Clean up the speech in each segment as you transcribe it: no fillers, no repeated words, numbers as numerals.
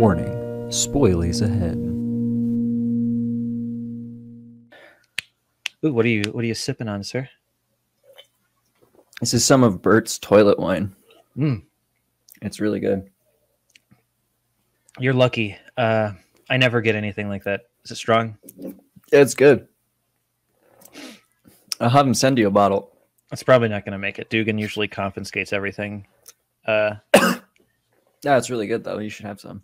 Warning, spoilies ahead. Ooh, what are you sipping on, sir? This is some of Burt's toilet wine. Mm. It's really good. You're lucky. I never get anything like that. Is it strong? Yeah, it's good. I'll have him send you a bottle. It's probably not going to make it. Dugan usually confiscates everything. Yeah, it's really good, though. You should have some.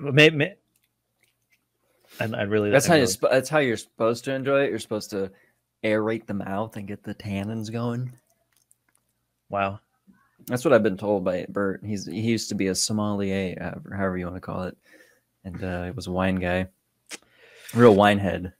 That's how you're supposed to enjoy it. You're supposed to aerate the mouth and get the tannins going. Wow. That's what I've been told by Bert. He used to be a sommelier, however you want to call it. And it was a wine guy. Real wine head.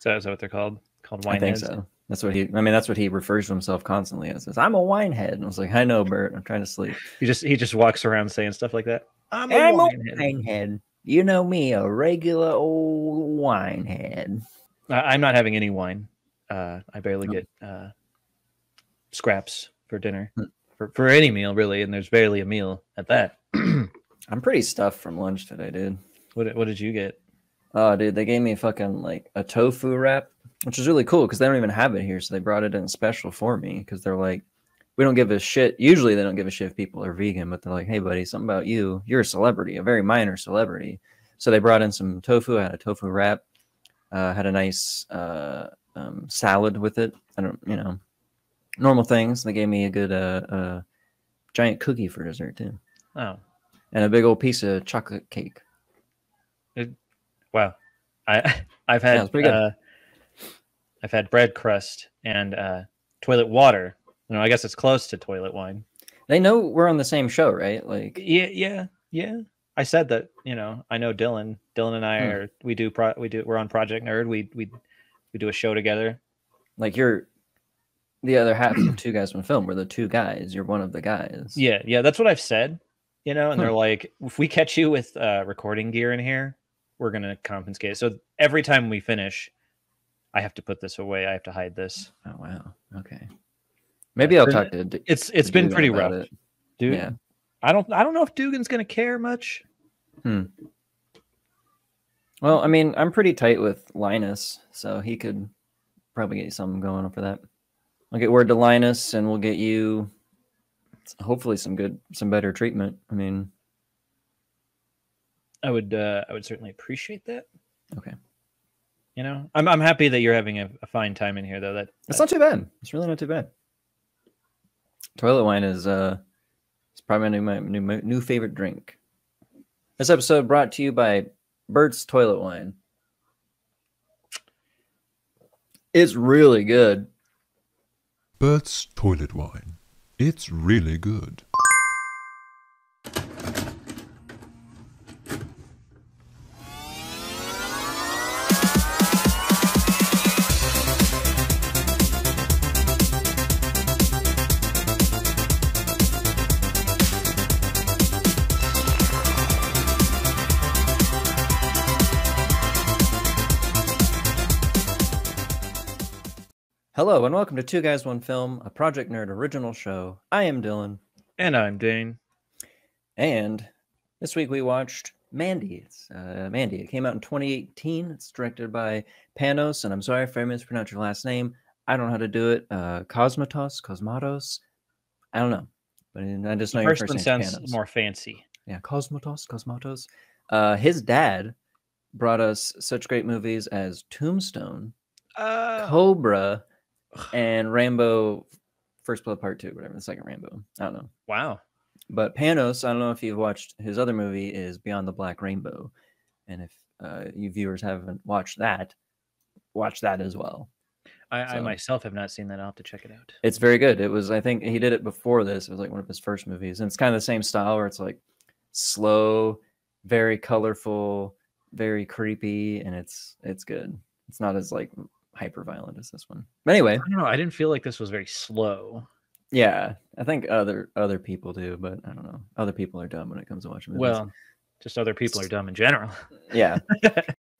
So is that what they're called? Called wine heads? I think so. That's what that's what he refers to himself constantly as. I'm a winehead. And I was like, I know, Bert. I'm trying to sleep. He just walks around saying stuff like that. I'm a winehead. You know me, a regular old winehead. I'm not having any wine. I barely get scraps for dinner, for any meal, really. And there's barely a meal at that. I'm pretty stuffed from lunch today, dude. What did you get? Oh, dude, they gave me fucking like a tofu wrap, which is really cool because they don't even have it here. So they brought it in special for me because they're like, we don't give a shit. Usually they don't give a shit if people are vegan, but they're like, hey, buddy, something about you. You're a celebrity, a very minor celebrity. So they brought in some tofu. I had a tofu wrap, had a nice salad with it. I don't, you know, normal things. They gave me a good giant cookie for dessert, too. Oh. And a big old piece of chocolate cake. Wow. I've had... Yeah, I've had bread crust and toilet water. You know, I guess it's close to toilet wine. They know we're on the same show, right? Like, yeah. I said that. You know, I know Dylan. Dylan and I are. We're on Project Nerd. We do a show together. Like you're the other half of Two Guys One Film. We're the two guys. You're one of the guys. Yeah. That's what I've said. You know, and they're like, if we catch you with recording gear in here, we're gonna confiscate it. So every time we finish, I have to put this away. I have to hide this. Oh, wow. Okay. Maybe I'll talk to Dugan. It's been pretty rough. Dude, yeah. I don't know if Dugan's going to care much. Well, I mean, I'm pretty tight with Linus, so he could probably get you something going for that. I'll get word to Linus and we'll get you hopefully some better treatment. I mean, I would certainly appreciate that. Okay. You know, I'm happy that you're having a fine time in here, though. That's not too bad. It's really not too bad. Toilet wine is it's probably my new favorite drink. This episode brought to you by Burt's Toilet Wine. It's really good. Burt's Toilet Wine. It's really good. Hello and welcome to Two Guys One Film, a Project Nerd original show. I am Dylan. And I'm Dane. And this week we watched Mandy. Mandy. It came out in 2018. It's directed by Panos, and I'm sorry if I mispronounced your last name. I don't know how to do it. Cosmatos. I don't know. But I just know your first name sounds more fancy. Yeah, Cosmatos. His dad brought us such great movies as Tombstone, Cobra, and Rambo, First Blood Part 2, whatever, the second Rambo. I don't know. Wow. But Panos, I don't know if you've watched his other movie, is Beyond the Black Rainbow. And if you viewers haven't watched that, watch that as well. I myself have not seen that. I'll have to check it out. It's very good. It was, I think he did it before this. It was like one of his first movies. And it's kind of the same style where it's like slow, very colorful, very creepy, and it's good. It's not as like hyper violent as this one, but anyway, I don't know. I didn't feel like this was very slow. Yeah, I think other people do, but I don't know. Other people are dumb when it comes to watching movies. Well, just other people are dumb in general. Yeah.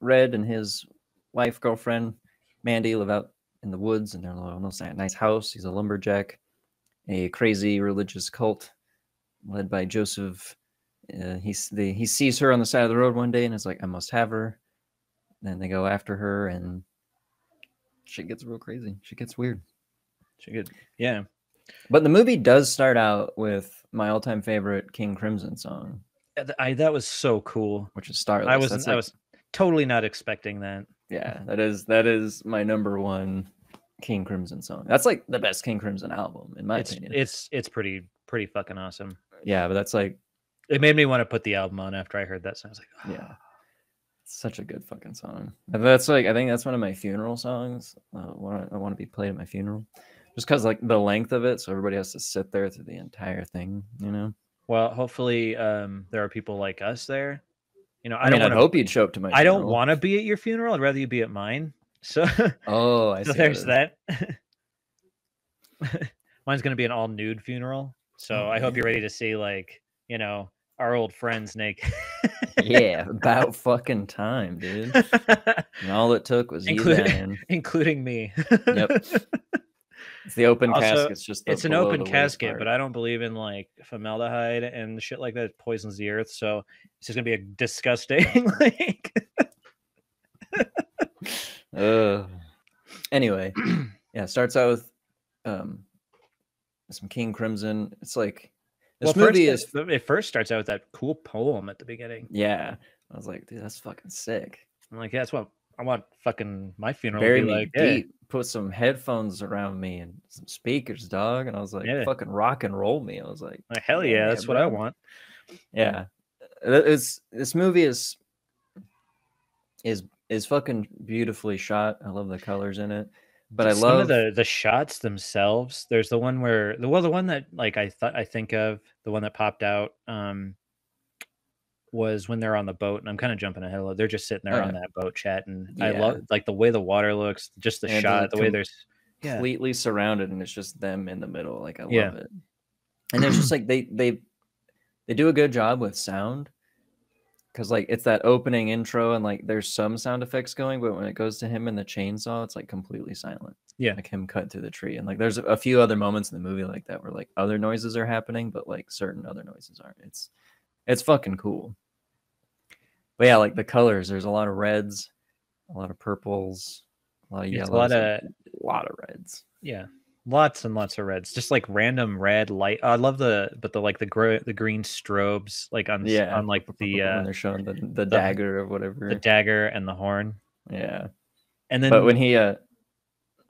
Red and his wife, girlfriend Mandy, live out in the woods in their little nice house. He's a lumberjack, a crazy religious cult led by Joseph He sees her on the side of the road one day and is like, I must have her. Then they go after her and shit gets real crazy. Shit gets weird. Shit gets, yeah. But the movie does start out with my all-time favorite King Crimson song. That was so cool. Which is Starless. I was totally not expecting that. Yeah, that is my #1 King Crimson song. That's like the best King Crimson album in my opinion. It's pretty fucking awesome. Yeah, but that's like, it made me want to put the album on after I heard that song. I was like, oh. Yeah, it's such a good fucking song. That's like, I think that's one of my funeral songs. I want to be played at my funeral, just because like the length of it, so everybody has to sit there through the entire thing, you know. Well, hopefully there are people like us there. You know, I hope you'd show up to my funeral. I don't want to be at your funeral. I'd rather you be at mine. So oh, I see. So there's that. Mine's gonna be an all nude funeral. So I hope you're ready to see, like, you know, our old friends naked. Yeah, about fucking time, dude. And all it took was including me. Yep. It's the open casket. It's an open casket, but I don't believe in like formaldehyde and shit like that. It poisons the earth, so it's just gonna be a disgusting. Like, anyway, yeah. Starts out with some King Crimson. It's like this movie is. It first starts out with that cool poem at the beginning. Yeah, I was like, dude, that's fucking sick. I'm like, yeah, that's what I want. Fucking my funeral. Bury me like, deep. Yeah. Put some headphones around me and some speakers, dog. And I was like, yeah. Fucking rock and roll me. I was like, hell yeah, that's what I want. Yeah. This movie is fucking beautifully shot. I love the colors in it. But I love some of the shots themselves. There's the one where the one that like the one that popped out was when they're on the boat, and I'm kind of jumping ahead a little. They're just sitting there on that boat chatting. Yeah. I love like the way the water looks, just the shot, the way they're completely surrounded, and it's just them in the middle. Like I love it. And it's just like they do a good job with sound, because like it's that opening intro and like there's some sound effects going, but when it goes to him and the chainsaw, it's like completely silent. Yeah, like him cut through the tree, and like there's a few other moments in the movie like that where like other noises are happening, but like certain other noises aren't. It's fucking cool. But yeah, like the colors, there's a lot of reds, a lot of purples, a lot of yellows, a lot of reds. Yeah. Lots and lots of reds. Just like random red light. I love the green strobes like on like the when they're showing the dagger or whatever. The dagger and the horn. Yeah. And then when he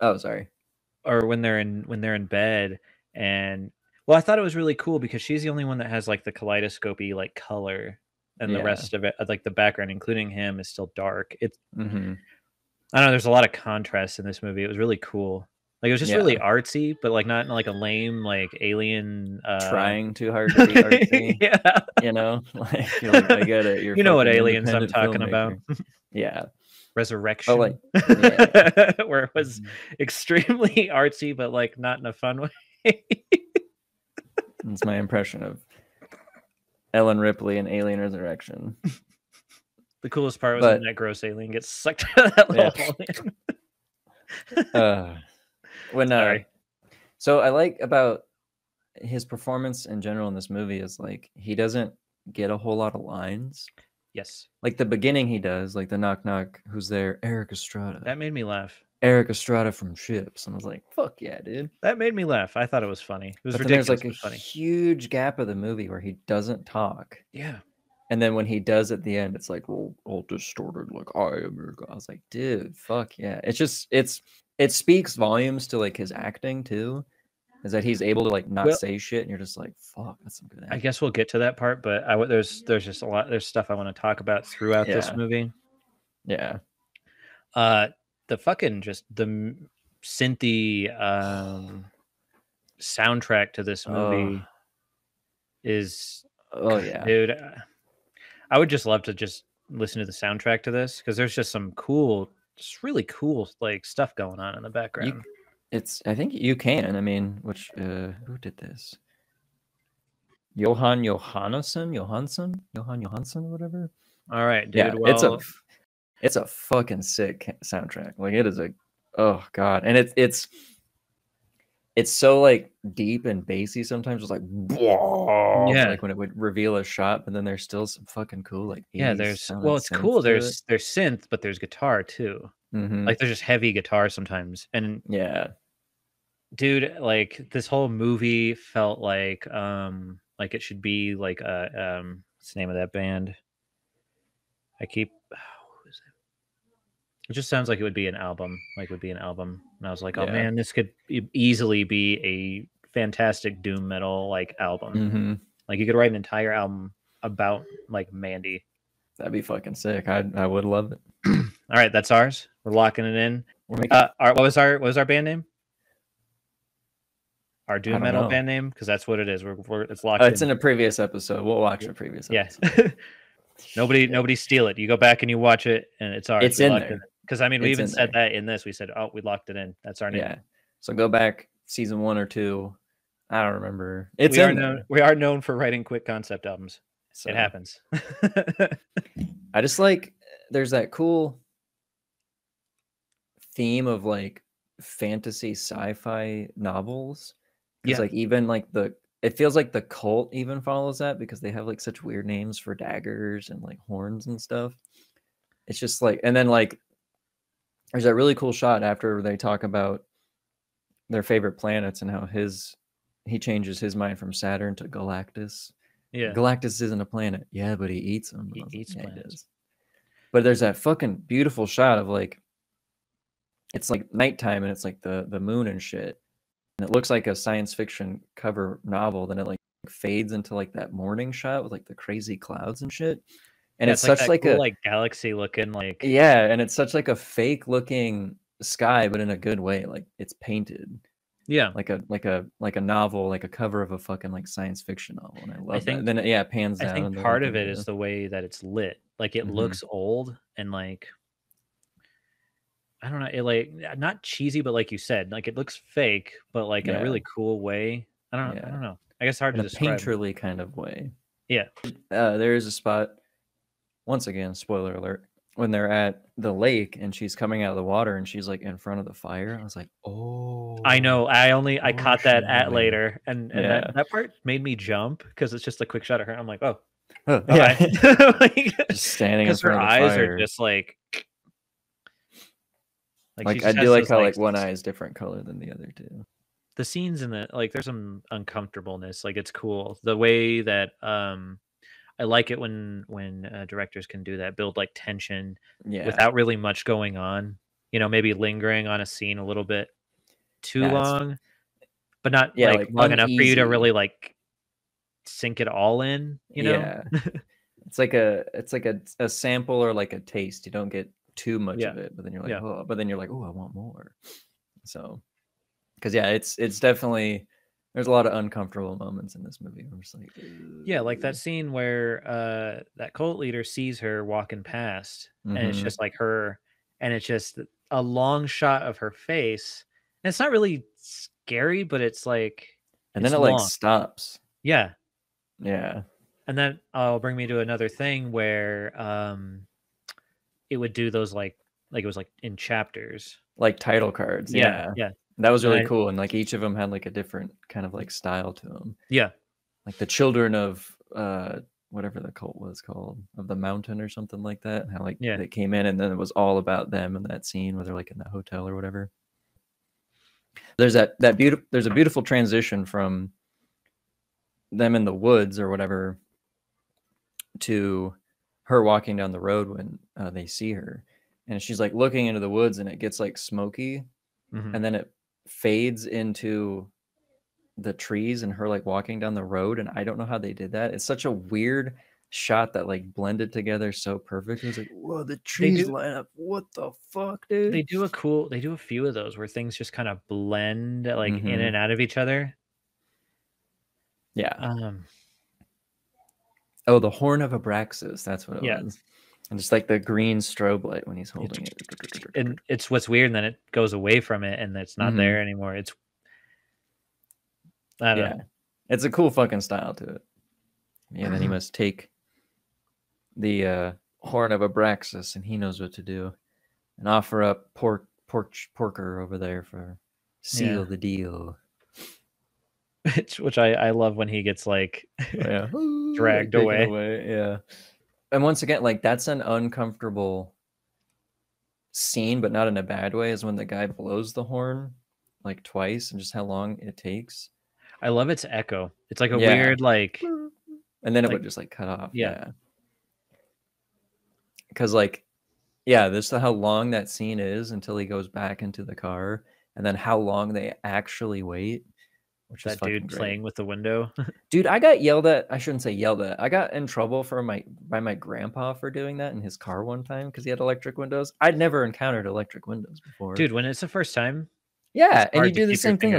when they're in bed and well, I thought it was really cool because she's the only one that has like the kaleidoscopy like color, and the rest of it, like the background, including him, is still dark. It's I don't know. There's a lot of contrast in this movie. It was really cool. Like it was just really artsy, but like not in like a lame like Alien trying too hard to be artsy. Yeah, you know, like, you're like I get it. You know what aliens I'm talking about? Yeah, Resurrection. Oh, like, where it was extremely artsy, but like not in a fun way. It's my impression of Ellen Ripley in Alien Resurrection. The coolest part was when that gross alien gets sucked out of that little alien. So I like about his performance in general in this movie is like he doesn't get a whole lot of lines. Yes. Like the beginning he does, like the knock knock, who's there? Eric Estrada. That made me laugh. Eric Estrada from CHiPs, and I was like, "Fuck yeah, dude!" That made me laugh. I thought it was funny. It was ridiculous. There's like a huge gap of the movie where he doesn't talk. Yeah, and then when he does at the end, it's like, "Well, all distorted, like I am your God." I was like, "Dude, fuck yeah!" It's just it speaks volumes to like his acting too, is that he's able to like not say shit, and you're just like, "Fuck, that's some good acting." I guess we'll get to that part, but there's just a lot stuff I want to talk about throughout this movie. Yeah. The fucking just the synthy soundtrack to this movie is dude, I would just love to just listen to the soundtrack to this, because there's just some cool, just really cool like stuff going on in the background. I think you can. I mean, which who did this? Jóhann Jóhansson, Jóhann Jóhansson, whatever. All right, dude. Yeah, well, it's a fucking sick soundtrack. Like it is a, oh god, and it's it's so like deep and bassy sometimes. It's like, yeah, like when it would reveal a shot, but then there's still some fucking cool, like, yeah, there's, well, it's cool. There's synth, but there's guitar too. Mm-hmm. Like there's just heavy guitar sometimes. And yeah, dude, like this whole movie felt like it should be like, what's the name of that band? Who is it? It just sounds like it would be an album, and I was like, oh yeah, man, this could easily be a fantastic doom metal like album. Mm-hmm. Like you could write an entire album about like Mandy. That'd be fucking sick. I would love it. All right, that's ours. We're locking it in. What was our band name? Our doom metal band name, because that's what it is. It's locked. It's in a previous episode. We'll watch a previous episode. Yes. Nobody steal it. You go back and you watch it, and it's ours. It's in there. Because I mean, we even said that in this. We said, "Oh, we locked it in. That's our name." Yeah. So go back season 1 or 2. I don't remember. It's in there. We are known for writing quick concept albums. So. It happens. I just like. There's that cool theme of like fantasy sci-fi novels. It's like even like it feels like the cult even follows that, because they have like such weird names for daggers and like horns and stuff. It's just like, and then like there's that really cool shot after they talk about their favorite planets and how he changes his mind from Saturn to Galactus. Yeah. Galactus isn't a planet. Yeah, but he eats them. He eats planets. But there's that fucking beautiful shot of like, it's like nighttime and it's like the moon and shit. And it looks like a science fiction cover novel. Then it like fades into like that morning shot with like the crazy clouds and shit. And yeah, it's such like cool, like galaxy looking, like, yeah. And it's such like a fake looking sky, but in a good way. Like it's painted. Yeah. Like a novel, like a cover of a fucking like science fiction novel. And I love that. And then it pans down. I think part of it is the way that it's lit. Like it looks old and like, I don't know, it like not cheesy, but like you said, like it looks fake, but like in a really cool way. I don't know. I guess it's hard to describe. Painterly kind of way. Yeah. There is a spot, once again, spoiler alert, when they're at the lake and she's coming out of the water and she's like in front of the fire. I was like, oh, I know. I caught that at later. And that part made me jump, because it's just a quick shot of her. I'm like, oh yeah. All right. Like, just standing in front of the fire. Her eyes are just like. Like I do like how like one eye is different color than the other two. The scenes in the like, there's some uncomfortableness. Like it's cool the way that I like it when directors can do that, build like tension without really much going on. You know, maybe lingering on a scene a little bit too long, but not like long enough for you to really like sink it all in. You know, it's like a sample or like a taste. You don't get too much of it, but then you're like, oh, but then you're like, oh, I want more. So, because it's definitely, there's a lot of uncomfortable moments in this movie. I'm just like, like that scene where that cult leader sees her walking past, and it's just like her, and it's just a long shot of her face, and it's not really scary, but it's like, and then it like stops. Yeah. And then I'll bring me to another thing where it would do those like it was like in chapters, like title cards. Yeah. That was really cool. And like each of them had like a different kind of like style to them. Yeah. Like the children of whatever the cult was called, of the mountain or something like that. And how like they came in, and then it was all about them in that scene where they're like in the hotel or whatever. There's that beautiful, there's a beautiful transition from them in the woods or whatever to her walking down the road when they see her, and she's like looking into the woods, and it gets like smoky, and then it fades into the trees and her like walking down the road. And I don't know how they did that. It's such a weird shot that like blended together so perfect. It's like, whoa, the trees line up. What the fuck, dude? They do a few of those where things just kind of blend like in and out of each other. Yeah. Oh, the Horn of Abraxas. That's what it was. And just like the green strobe light when he's holding it. And it's what's weird. And then it goes away from it and it's not there anymore. It's, I don't know. It's a cool fucking style to it. Yeah. Then he must take the Horn of Abraxas, and he knows what to do, and offer up porker over there for seal the deal. which I love when he gets like dragged away. Yeah. And once again, like that's an uncomfortable scene, but not in a bad way, is when the guy blows the horn like twice and just how long it takes. I love its echo. It's like a weird like, and then it would just like cut off. Yeah. Because like, yeah, this is how long that scene is until he goes back into the car, and then how long they actually wait. Which that is dude playing with the window. Dude, I got yelled at. I shouldn't say yelled at. I got in trouble for by my grandpa for doing that in his car one time because he had electric windows. I'd never encountered electric windows before. Dude, when it's the first time. Yeah, and you do the same thing.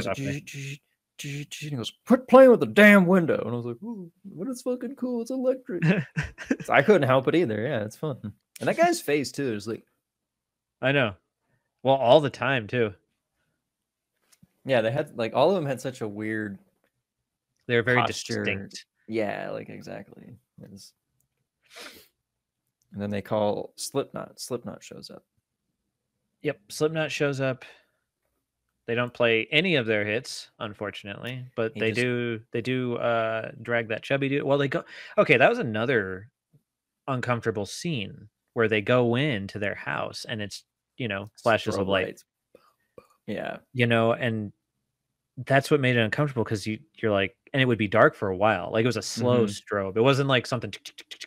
He goes, quit playing with the damn window. And I was like, ooh, what is fucking cool? It's electric. So I couldn't help it either. Yeah, it's fun. And that guy's face too is like, I know. Well, all the time too. Yeah, they had like all of them had such a weird. They're very posture. Distinct. Yeah, like exactly. And then they call Slipknot. Slipknot shows up. Yep, Slipknot shows up. They don't play any of their hits, unfortunately, but they do drag that chubby dude. Well, they go. Okay, that was another uncomfortable scene where they go into their house and it's, you know, flashes of light. Yeah, you know, and that's what made it uncomfortable because you're like, and it would be dark for a while. Like it was a slow strobe. It wasn't like something.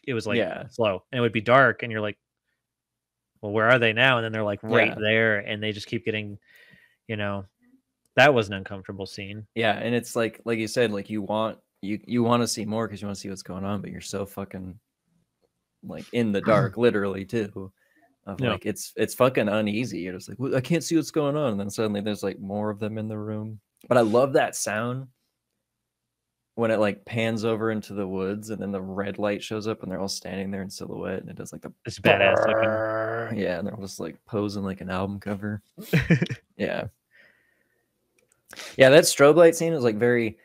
It was like slow, and it would be dark, and you're like, well, where are they now? And then they're like right there, and they just keep getting, you know, that was an uncomfortable scene. Yeah, and it's like you said, like you want to see more because you want to see what's going on, but you're so fucking like in the dark, literally too. Of like it's fucking uneasy. You're just like, well, I can't see what's going on, and then suddenly there's like more of them in the room. But I love that sound when it like pans over into the woods, and then the red light shows up, and they're all standing there in silhouette, and it does like the it's badass looking. Yeah, and they're all just like posing like an album cover. yeah, that strobe light scene is like very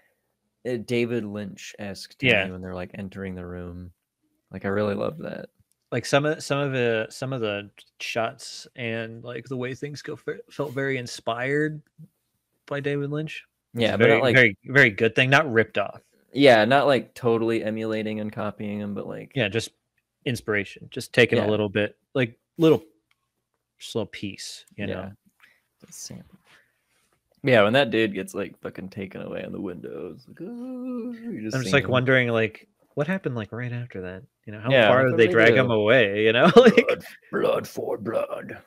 David Lynch-esque. Yeah, when they're like entering the room, like I really love that. Like some of the shots and like the way things go felt very inspired by David Lynch. Yeah, but very, not like very, very good thing, not ripped off. Yeah, not like totally emulating and copying him, but like yeah, just inspiration, just taking a little bit, like little piece, you know. Yeah, when that dude gets like fucking taken away on the windows, like, oh, I'm just like wondering like. What happened like right after that? You know, how far did they drag him away? You know, like blood for blood.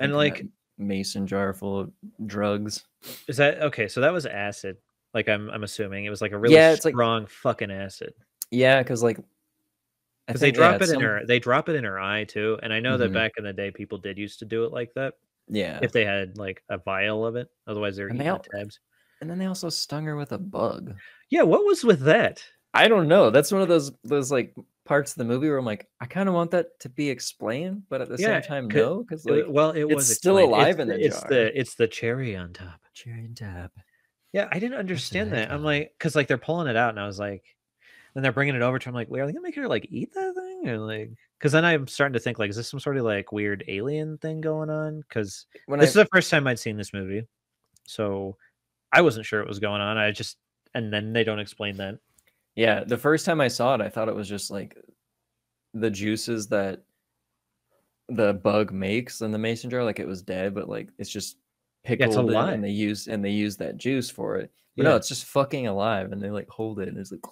And like mason jar full of drugs. Is that okay? So that was acid. Like I'm assuming it was like a really strong like, fucking acid. Yeah, because like because they drop it in her. They drop it in her eye too. And I know that back in the day, people did used to do it like that. Yeah, if they had like a vial of it, otherwise they're eating the tabs. And then they also stung her with a bug. Yeah, what was with that? I don't know. That's one of those like parts of the movie where I'm like, I kind of want that to be explained, but at the same time, no, because like, well, it's still alive in the jar. It's the cherry on top. Cherry on top. Yeah, I didn't understand that. I'm like, because like they're pulling it out, and I was like, then they're bringing it over to him. Like, wait, are they gonna make her like eat that thing, or like? Because then I'm starting to think like, is this some sort of like weird alien thing going on? Because this is the first time I'd seen this movie, so I wasn't sure what was going on. And then they don't explain that. Yeah, the first time I saw it, I thought it was just like the juices that the bug makes in the mason jar, like it was dead, but like it's just pickled and they use that juice for it. But no, it's just fucking alive, and they like hold it, and it's like,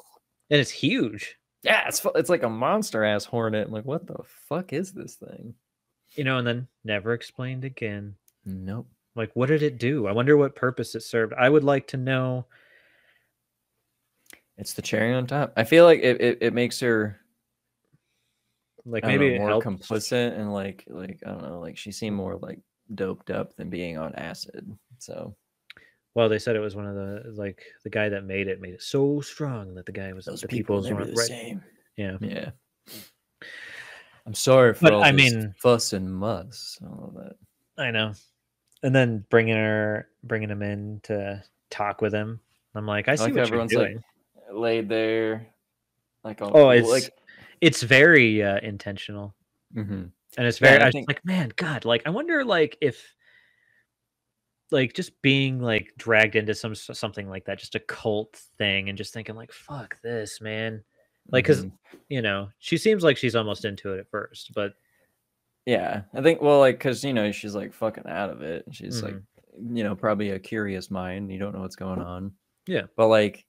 and it's huge. Yeah, it's like a monster ass hornet. I'm like, what the fuck is this thing? You know, and then never explained again. Nope. Like, what did it do? I wonder what purpose it served. I would like to know. It's the cherry on top. I feel like it makes her like maybe more complicit and like I don't know, like she seemed more like doped up than being on acid. So, well, they said it was one of the like the guy that made it so strong that the guy was those the people were the same. Yeah, yeah. I'm sorry for all this fuss and muss, all of that. I know, and then bringing him in to talk with him. I'm like, I see like what you're doing. Like, laid there like it's very intentional and it's very I think, like man god like I wonder like if like just being like dragged into something like that, just a cult thing, and just thinking like, fuck this, man. Like, because you know, she seems like she's almost into it at first, but yeah, I think, well, like, because you know, she's like fucking out of it, and she's like, you know, probably a curious mind. You don't know what's going on. Yeah, but like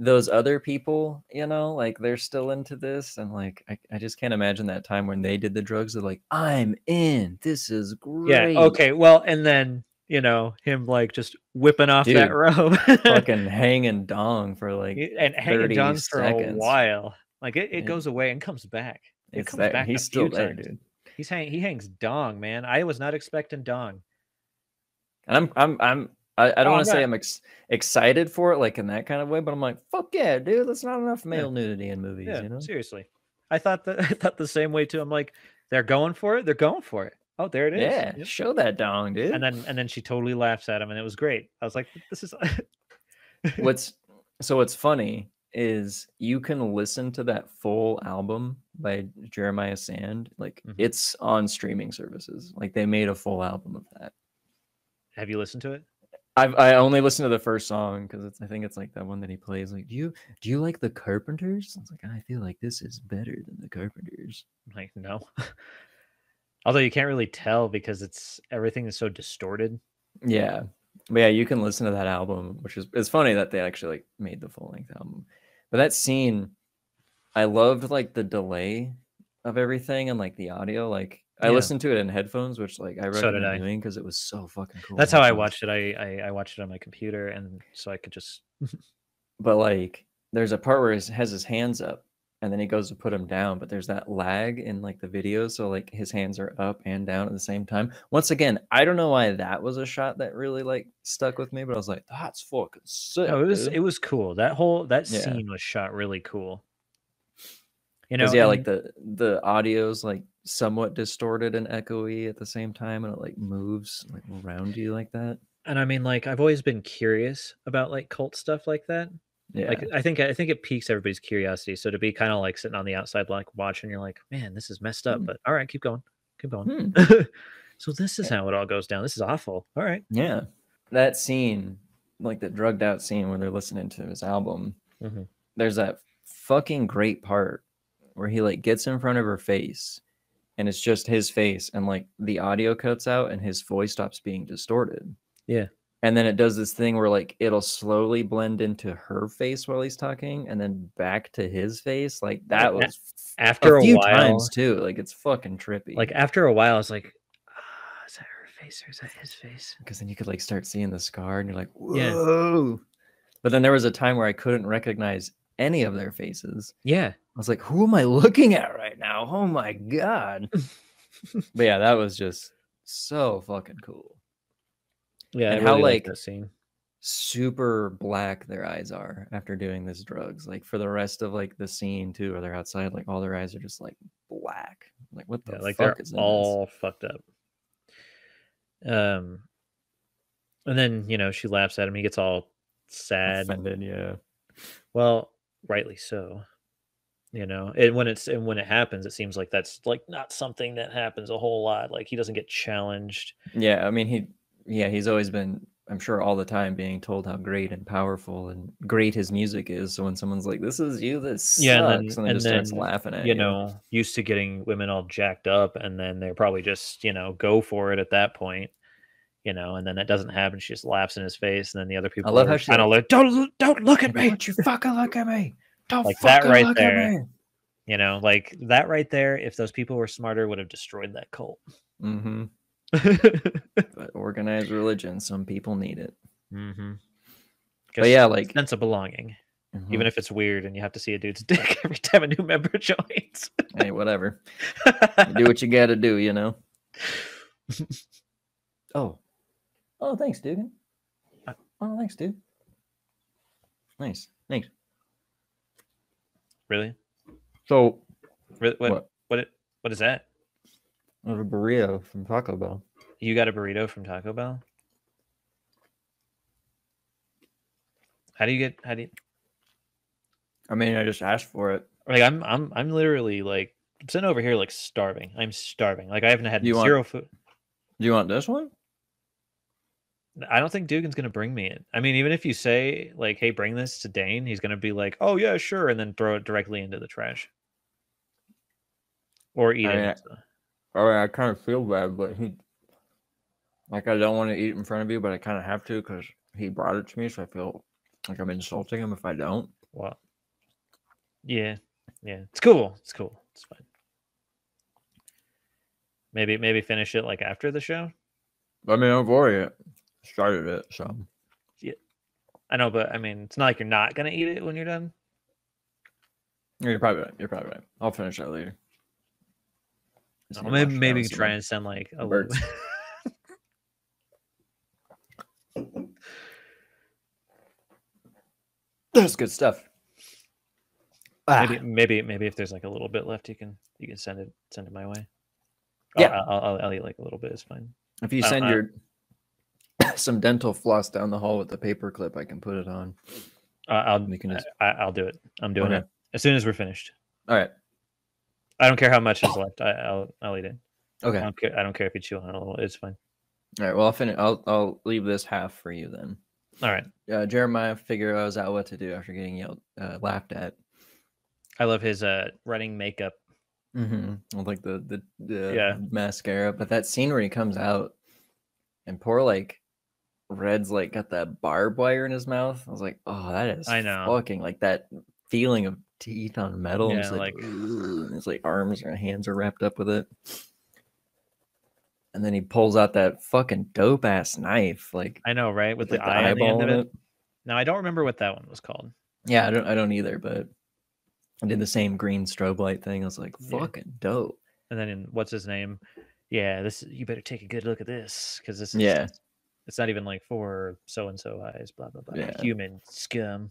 those other people, you know, like they're still into this, and like I just can't imagine that time when they did the drugs. They're like, I'm in. This is great. Yeah. Okay. Well, and then you know him like just whipping off that robe, fucking hanging dong for like 30 seconds. For a while. Like it goes away and comes back. It comes back. He's still there, dude. He hangs dong, man. I was not expecting dong. And I don't want to say I'm excited for it, like in that kind of way, but I'm like, fuck yeah, dude. That's not enough male nudity in movies. Yeah, you know? Seriously. I thought the same way too. I'm like, they're going for it. They're going for it. Oh, there it is. Yeah, yep. Show that dong, dude. And then she totally laughs at him, and it was great. I was like, this is. What's funny is you can listen to that full album by Jeremiah Sand. Like it's on streaming services. Like they made a full album of that. Have you listened to it? I only listened to the first song because I think it's like that one that he plays. Like, do you like the Carpenters? I was like, I feel like this is better than the Carpenters. I'm like, no. Although you can't really tell because everything is so distorted. Yeah, but yeah, you can listen to that album, which is it's funny that they actually like made the full length album. But that scene, I loved like the delay of everything and like the audio, like. I listened to it in headphones, which like I recommend doing because it was so fucking cool. That's how I watched it. I watched it on my computer, and so I could just. But like, there's a part where he has his hands up, and then he goes to put them down. But there's that lag in like the video, so like his hands are up and down at the same time. Once again, I don't know why that was a shot that really like stuck with me, but I was like, that's fucking sick. No, it was cool. That scene was shot really cool. You know, yeah, like the audio's like somewhat distorted and echoey at the same time, and it like moves like around you like that. And I mean, like I've always been curious about like cult stuff like that. Yeah, like I think it piques everybody's curiosity. So to be kind of like sitting on the outside, like watching, you're like, man, this is messed up. But all right, keep going. So this is how it all goes down. This is awful. All right. Yeah, that scene, like the drugged out scene when they're listening to his album. There's that fucking great part where he like gets in front of her face, and it's just his face, and like the audio cuts out and his voice stops being distorted. Yeah. And then it does this thing where like it'll slowly blend into her face while he's talking and then back to his face. Like that was after a few times too. Like it's fucking trippy. Like after a while, it's like, oh, is that her face or is that his face? Because then you could like start seeing the scar and you're like, whoa. Yeah. But then there was a time where I couldn't recognize any of their faces. Yeah. I was like, who am I looking at right now? Oh my God. But yeah, that was just so fucking cool. Yeah. And how like that scene. Super black their eyes are after doing this drugs. Like for the rest of like the scene too, or they're outside, like all their eyes are just like black. Like what the fuck, like they're is all this? Fucked up. And then, you know, she laughs at him. He gets all sad. Offended, yeah. Well, rightly so. You know, and when it happens, it seems like that's like not something that happens a whole lot. Like he doesn't get challenged. Yeah, I mean, he's always been, I'm sure, all the time being told how great and powerful and great his music is. So when someone's like, "This is you, this sucks," and then starts laughing at you know, used to getting women all jacked up, and then they're probably just, you know, go for it at that point. You know, and then that doesn't happen. She just laughs in his face, and then the other people. I love how she like, don't look at me. Don't you fucking look at me. Don't like that right there, you know, like that right there. If those people were smarter, would have destroyed that cult. But organized religion, some people need it. But yeah, like sense of belonging, even if it's weird and you have to see a dude's dick every time a new member joins. Hey, whatever. You do what you got to do, you know. Oh, thanks, dude. Oh, thanks, dude. Nice, thanks. Really? So, what is that? I have a burrito from Taco Bell. You got a burrito from Taco Bell? How do you? I mean, I just asked for it. Like I'm literally like sitting over here like starving. I'm starving. Like I haven't had zero food. Do you want this one? I don't think Dugan's going to bring me it. I mean, even if you say, like, hey, bring this to Dane, he's going to be like, oh, yeah, sure, and then throw it directly into the trash. Or eat it. I kind of feel bad, but he... Like, I don't want to eat it in front of you, but I kind of have to because he brought it to me, so I feel like I'm insulting him if I don't. Well, yeah. Yeah. It's cool. It's cool. It's fine. Maybe finish it, like, after the show? I mean, I've already started it, so. Yeah. I know, but, I mean, it's not like you're not going to eat it when you're done. You're probably right. You're probably right. I'll finish that later. Maybe try and send, like, a little... That's good stuff. Maybe if there's like a little bit left, you can send it my way. Yeah, I'll eat like a little bit. It's fine. If you send some dental floss down the hall with the paper clip, I can put it on. I'll do it. I'm doing it as soon as we're finished. All right. I don't care how much is left. I'll eat it. Okay. I don't care if you chew on it a little. It's fine. All right. Well, I'll finish. I'll leave this half for you then. All right. Jeremiah figures out what to do after getting laughed at. I love his running makeup. Mm-hmm. Like the mascara. But that scene where he comes out and poor like Red's like got that barbed wire in his mouth. I was like, oh, that is fucking like that feeling of teeth on metal. Yeah, it's like his like arms or hands are wrapped up with it. And then he pulls out that fucking dope ass knife. Like I know, right? With the eyeball on the end of it. Now I don't remember what that one was called. Yeah, I don't either, but I did the same green strobe light thing. I was like, fucking dope. And then in what's his name? Yeah, this you better take a good look at this because this is it's not even like for so and so eyes, blah blah blah. Yeah. Human scum.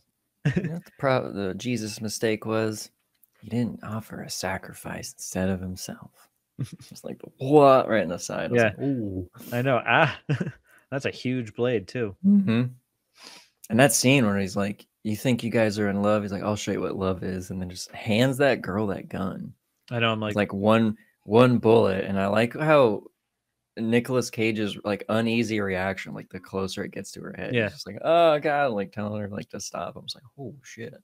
You know what the Jesus mistake was? He didn't offer a sacrifice instead of himself. Just like what right in the side. Yeah, like, ooh. I know. Ah, that's a huge blade too. Mm-hmm. And that scene where he's like, "You think you guys are in love?" He's like, "I'll show you what love is," and then just hands that girl that gun. I know. I'm like, one bullet, and I like how Nicolas Cage's like uneasy reaction, like the closer it gets to her head. Yeah, he's just like, "Oh God!" Like telling her like to stop. I was like, "Oh shit!"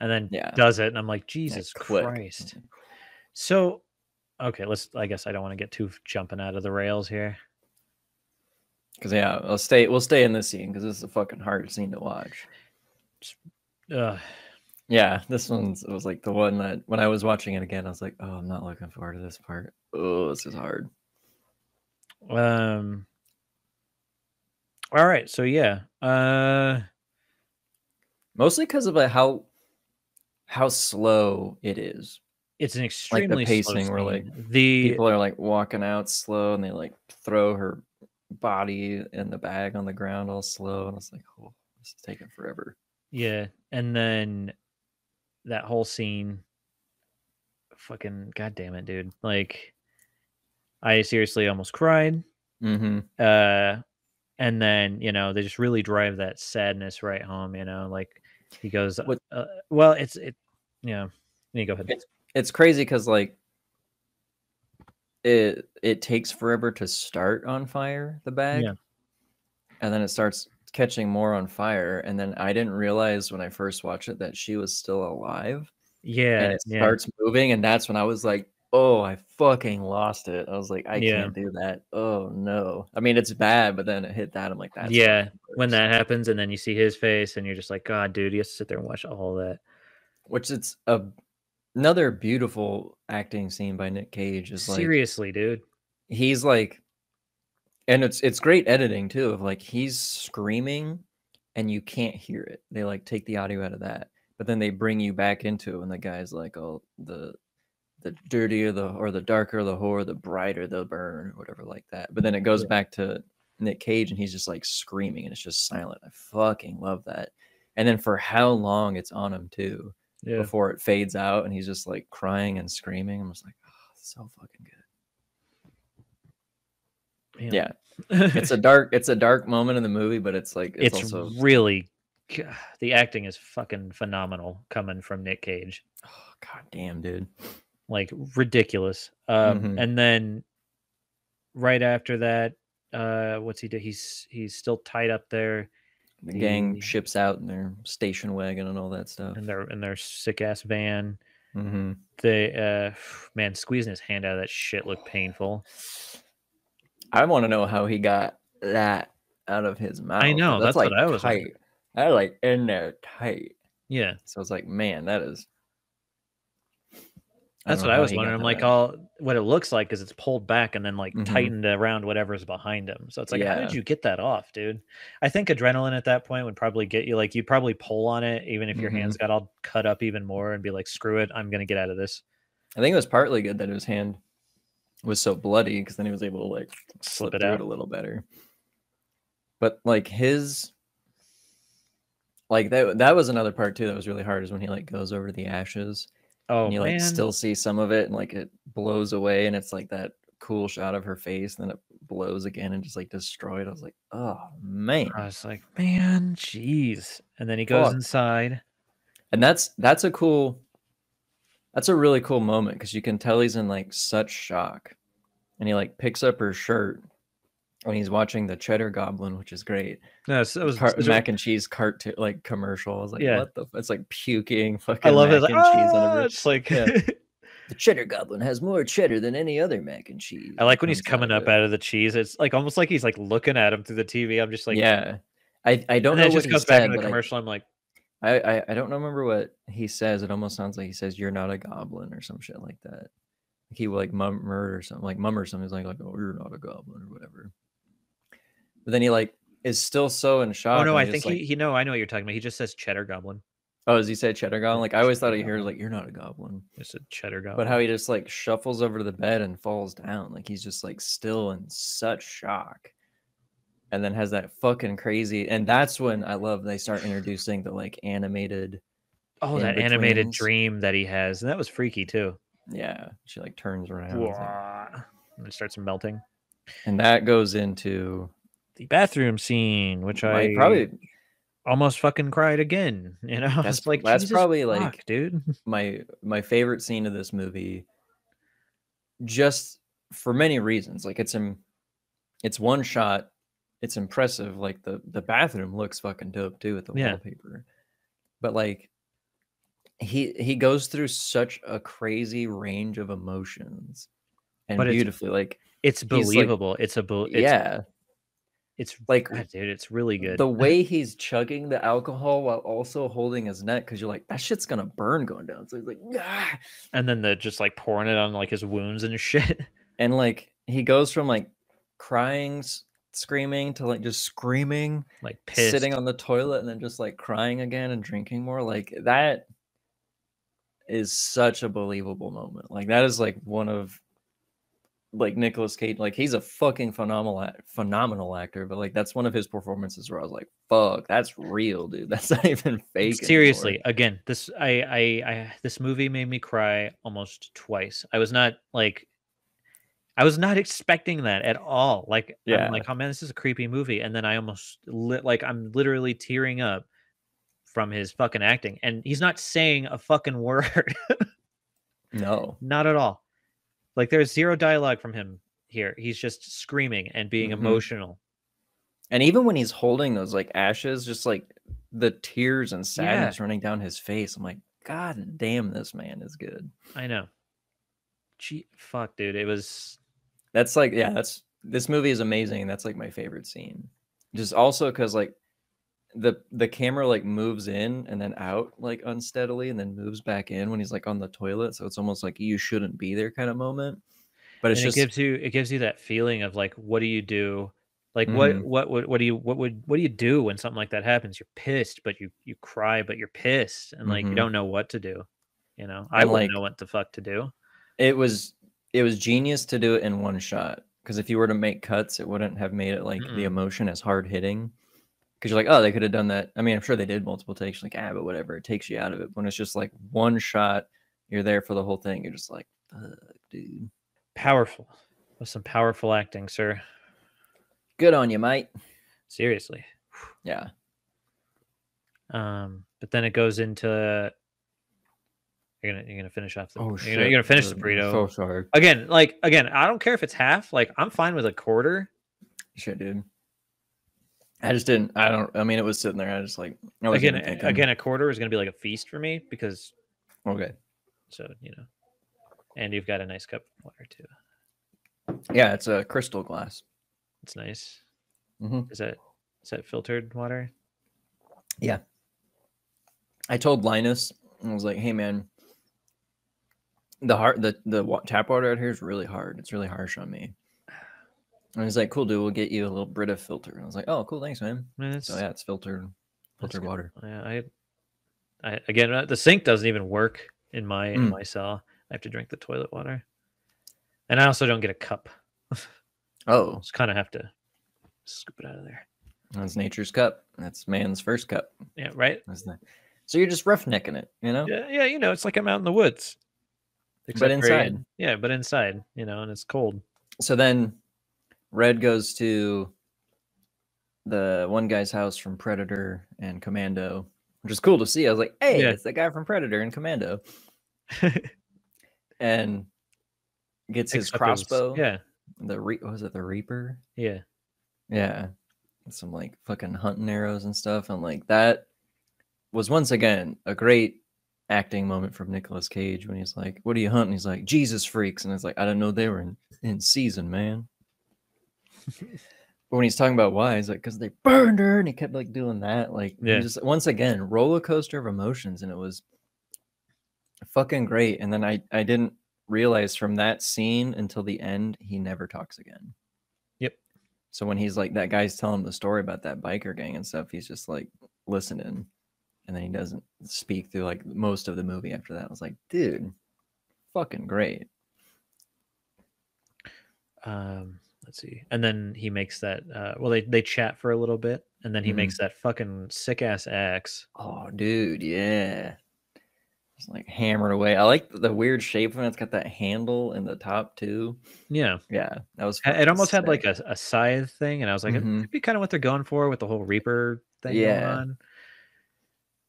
And then does it, and I'm like, "Jesus Christ!" Quick. So. Okay, let's. I guess I don't want to get too jumping out of the rails here. Because we'll stay in this scene because this is a fucking hard scene to watch. Yeah, it was like the one that when I was watching it again, I was like, oh, I'm not looking forward to this part. Oh, this is hard. All right, so yeah. Mostly because of how slow it is. It's an extremely like the pacing slow scene. Where like the people are like walking out slow and they like throw her body in the bag on the ground all slow and I was like, oh, this is taking forever. Yeah, and then that whole scene, fucking goddamn it, dude! Like, I seriously almost cried. Mm-hmm. And then they just really drive that sadness right home. Like he goes, well, it's. You go ahead. It's crazy because like it takes forever to start on fire the bag, and then it starts catching more on fire. And then I didn't realize when I first watched it that she was still alive. Yeah, and it starts moving, and that's when I was like, "Oh, I fucking lost it." I was like, "I can't do that." Oh no! I mean, it's bad, but then it hit that. I'm like, "That's when that happens, and then you see his face, and you're just like, "God, dude, you have to sit there and watch all that." Which it's a another beautiful acting scene by Nick Cage is like seriously, dude. He's like, and it's great editing too. Of like he's screaming, and you can't hear it. They like take the audio out of that, but then they bring you back into it. And the guy's like, "Oh, the dirtier the darker the whore, the brighter the burn," or whatever like that. But then it goes back to Nick Cage, and he's just like screaming, and it's just silent. I fucking love that. And then for how long it's on him too. Yeah. Before it fades out and he's just like crying and screaming. I'm just like, oh, so fucking good. Damn. Yeah. It's a dark moment in the movie, but it's like it's also really the acting is fucking phenomenal coming from Nick Cage. Oh god damn, dude. Like ridiculous. And then right after that, what's he do? He's still tied up there. The gang ships out in their station wagon and all that stuff, and their sick ass van. Mm-hmm. They man, squeezing his hand out of that shit looked painful. I want to know how he got that out of his mouth. I know, that's like what I was tight. That like in there tight. Yeah. So it's like, man, that is. That's what I was wondering. I'm like, what it looks like is it's pulled back and then like tightened around whatever's behind him. So it's like, how did you get that off, dude? I think adrenaline at that point would probably get you, like, you'd probably pull on it, even if your hands got all cut up even more, and be like, screw it, I'm going to get out of this. I think it was partly good that his hand was so bloody, because then he was able to like slip it out a little better. But like his, like that was another part too that was really hard, is when he like goes over the ashes. Oh, and you like still see some of it, and like it blows away, and it's like that cool shot of her face, and then it blows again and just like destroyed. I was like, oh man. I was like, man, jeez. And then he goes inside, and that's a really cool moment, because you can tell he's in like such shock, and he like picks up her shirt when he's watching the Cheddar Goblin, which is great. No, it was mac and cheese cartoon, like commercial. I was like, yeah, what the? It's like puking fucking. I love mac it. Like, and cheese on a it's like yeah. The Cheddar Goblin has more cheddar than any other mac and cheese. I like when he's coming up out of the cheese. It's like almost like he's like looking at him through the TV. I'm just like, yeah, I don't know. It just goes back in the commercial. I'm like, I don't remember what he says. It almost sounds like he says, "You're not a goblin" or some shit like that. Like he like mummer or something, like mummer something. He's like, "Oh, you're not a goblin" or whatever. But then he like is still so in shock. Oh no, I think like, he no, I know what you're talking about. He just says Cheddar Goblin. Oh, does he say Cheddar Goblin? Like I always thought he heard like, "You're not a goblin." It's a Cheddar Goblin. But how he just like shuffles over to the bed and falls down. Like he's just like still in such shock. And then has that fucking crazy, and that's when I love they start introducing the like animated. Oh, that animated dream that he has. And that was freaky too. Yeah. She like turns around and it starts melting. And that goes into the bathroom scene, which I probably almost fucking cried again. You know, that's like that's probably like, dude, my favorite scene of this movie, just for many reasons. Like it's one shot, it's impressive. Like the bathroom looks fucking dope too with the wallpaper, but like he goes through such a crazy range of emotions, and but beautifully, like it's believable. Like, it's like, God, dude, it's really good. The way he's chugging the alcohol while also holding his neck, because you're like, that shit's gonna burn going down. So he's like, ah! And then just like pouring it on like his wounds and shit. And like he goes from like crying, screaming to like just screaming, like pissed, sitting on the toilet, and then just like crying again and drinking more. Like that is such a believable moment. Like that is like one of like Nicolas Cage, like he's a fucking phenomenal actor, but like that's one of his performances where I was like, fuck, that's real, dude. That's not even fake. Seriously, anymore. Again, this this movie made me cry almost twice. I was not expecting that at all. Like, yeah, I'm like, oh man, this is a creepy movie. And then I almost I'm literally tearing up from his fucking acting, and he's not saying a fucking word. No, not at all. Like there's zero dialogue from him here. He's just screaming and being emotional. And even when he's holding those like ashes, just like the tears and sadness running down his face. I'm like, God damn, this man is good. I know. Gee, fuck, dude. It was. That's like, yeah, that's, this movie is amazing. That's like my favorite scene. Just also because like the camera like moves in and then out like unsteadily, and then moves back in when he's like on the toilet, so it's almost like you shouldn't be there kind of moment, but it's just it gives you that feeling of like, what do you do? Like what do you do when something like that happens? You're pissed, but you cry, but you're pissed, and like you don't know what to do, you know. I wouldn't know what the fuck to do. It was genius to do it in one shot, because if you were to make cuts, it wouldn't have made it like the emotion as hard hitting. Because you're like, oh, they could have done that. I mean, I'm sure they did multiple takes. Like, but whatever. It takes you out of it. When it's just like one shot, you're there for the whole thing. You're just like, dude. Powerful. That's some powerful acting, sir. Good on you, mate. Seriously. Yeah. But then it goes into. You're gonna finish off the. Oh shit! You're gonna finish the burrito. So sorry. Again, I don't care if it's half. Like I'm fine with a quarter. Shit, dude. I just didn't. I don't. I mean, it was sitting there. I just like again. A quarter is going to be like a feast for me because. Okay. So you know, and you've got a nice cup of water too. Yeah, it's a crystal glass. It's nice. Mm-hmm. Is that filtered water? Yeah. I told Linus, I was like, "Hey, man, the tap water out here is really hard. It's really harsh on me." And he's like, "Cool, dude. We'll get you a little Brita filter." And I was like, "Oh, cool, thanks, man." So yeah, it's filtered water. Yeah, I again, the sink doesn't even work in my cell. I have to drink the toilet water, and I also don't get a cup. Oh, just kind of have to scoop it out of there. That's nature's cup. That's man's first cup. Yeah, right. So you're just roughnecking it, you know? Yeah, you know, it's like I'm out in the woods, but inside. But inside, you know, and it's cold. So then Red goes to the one guy's house from Predator and Commando, which is cool to see. I was like, hey, yeah, it's the guy from Predator and Commando. And gets his crossbow. Yeah. Was it the Reaper? Yeah. Yeah. Some like fucking hunting arrows and stuff. And like that was once again a great acting moment from Nicolas Cage when he's like, "What are you hunting?" He's like, "Jesus freaks." And it's like, I didn't know they were in season, man. But when he's talking about why, he's like, "Because they burned her," and he kept like doing that. Like, yeah, just once again, roller coaster of emotions, and it was fucking great. And then I didn't realize from that scene until the end, he never talks again. So when he's like, that guy's telling him the story about that biker gang and stuff, he's just like listening, and then he doesn't speak through like most of the movie after that. I was like, dude, fucking great. Let's see. And then he makes that. Well, they chat for a little bit, and then he makes that fucking sick ass axe. Oh, dude, yeah. It's like hammered away. I like the weird shape of it. It's got that handle in the top too. Yeah, yeah, that was. It almost sick. Had like a scythe thing, and I was like, it could be kind of what they're going for with the whole Reaper thing. Yeah. Going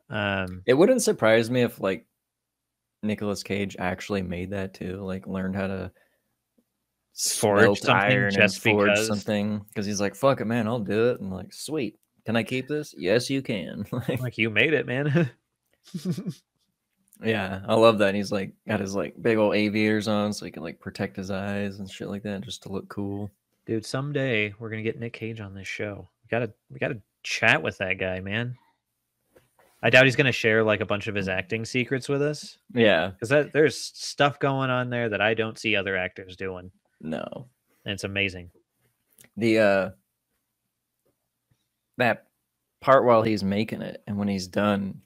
on. It wouldn't surprise me if like Nicolas Cage actually made that too, like learned how to forge iron just and forge something, because he's like, "Fuck it, man, I'll do it." And like, sweet, can I keep this? Yes, you can. Like you made it, man. Yeah, I love that. And he's like got his like big old aviators on so he can like protect his eyes and shit like that just to look cool. Dude, someday we're gonna get Nick Cage on this show. We gotta chat with that guy, man. I doubt he's gonna share like a bunch of his acting secrets with us. Yeah, because there's stuff going on there that I don't see other actors doing. No, and it's amazing. The that part while he's making it and when he's done,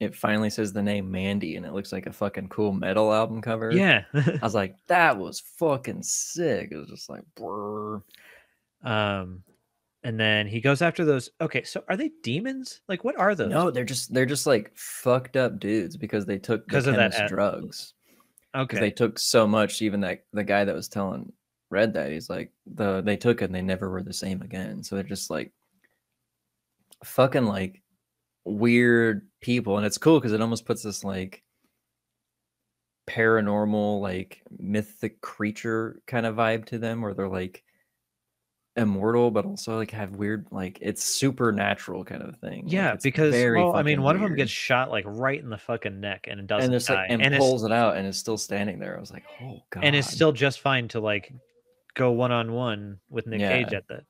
it finally says the name Mandy, and it looks like a fucking cool metal album cover. Yeah. I was like, that was fucking sick. It was just like, brr. And then he goes after those. Okay, so are they demons? Like, what are those? No, they're just like fucked up dudes because they took drugs. Okay. They took so much. Even that the guy that was telling Red that, he's like, they took it and they never were the same again. So they're just like fucking like weird people, and it's cool because it almost puts this like paranormal, like mythic creature kind of vibe to them, where they're like immortal but also like have weird, like it's supernatural kind of thing. Yeah, like, because one of them gets shot like right in the fucking neck and it doesn't die, like, and pulls it out and it's still standing there. I was like, oh god, and it's still just fine to like go one-on-one with Nick Cage at that.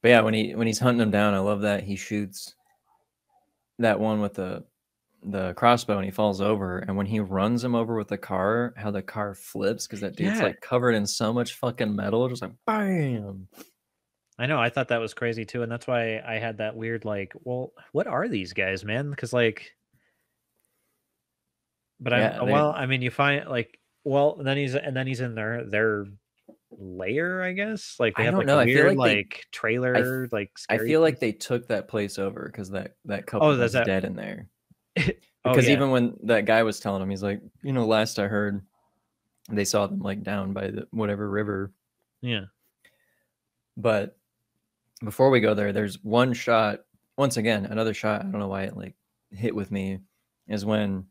But yeah, when he's hunting him down, I love that he shoots that one with the crossbow and he falls over, and when he runs him over with the car, how the car flips because that dude's like covered in so much fucking metal, just like bam. I know, I thought that was crazy too, and that's why I had that weird like, well, what are these guys, man? Because like, but you find like, well, then he's in their layer, I guess. Like they have like a weird like trailer, like I feel like they took that place over because that couple is dead in there. Because even when that guy was telling him, he's like, you know, last I heard they saw them like down by the whatever river. Yeah. But before we go there, there's one shot, once again, another shot, I don't know why it like hit with me, is when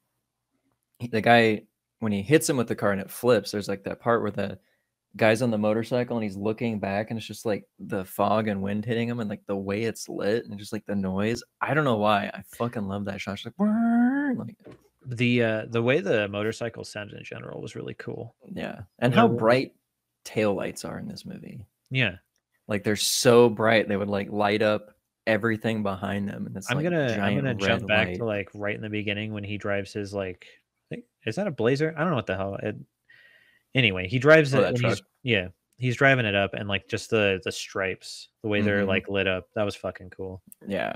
the guy, when he hits him with the car and it flips, there's like that part where the guy's on the motorcycle and he's looking back and it's just like the fog and wind hitting him and like the way it's lit and just like the noise. I don't know why. I fucking love that shot. It's like the way the motorcycle sounded in general was really cool. Yeah. And how bright taillights are in this movie. Yeah. Like they're so bright. They would like light up everything behind them. And it's I'm gonna jump back to like right in the beginning when he drives his like, is that a Blazer? I don't know what the hell. Anyway, he drives it. And he's driving it up, and like just the stripes, the way they're like lit up, that was fucking cool. Yeah,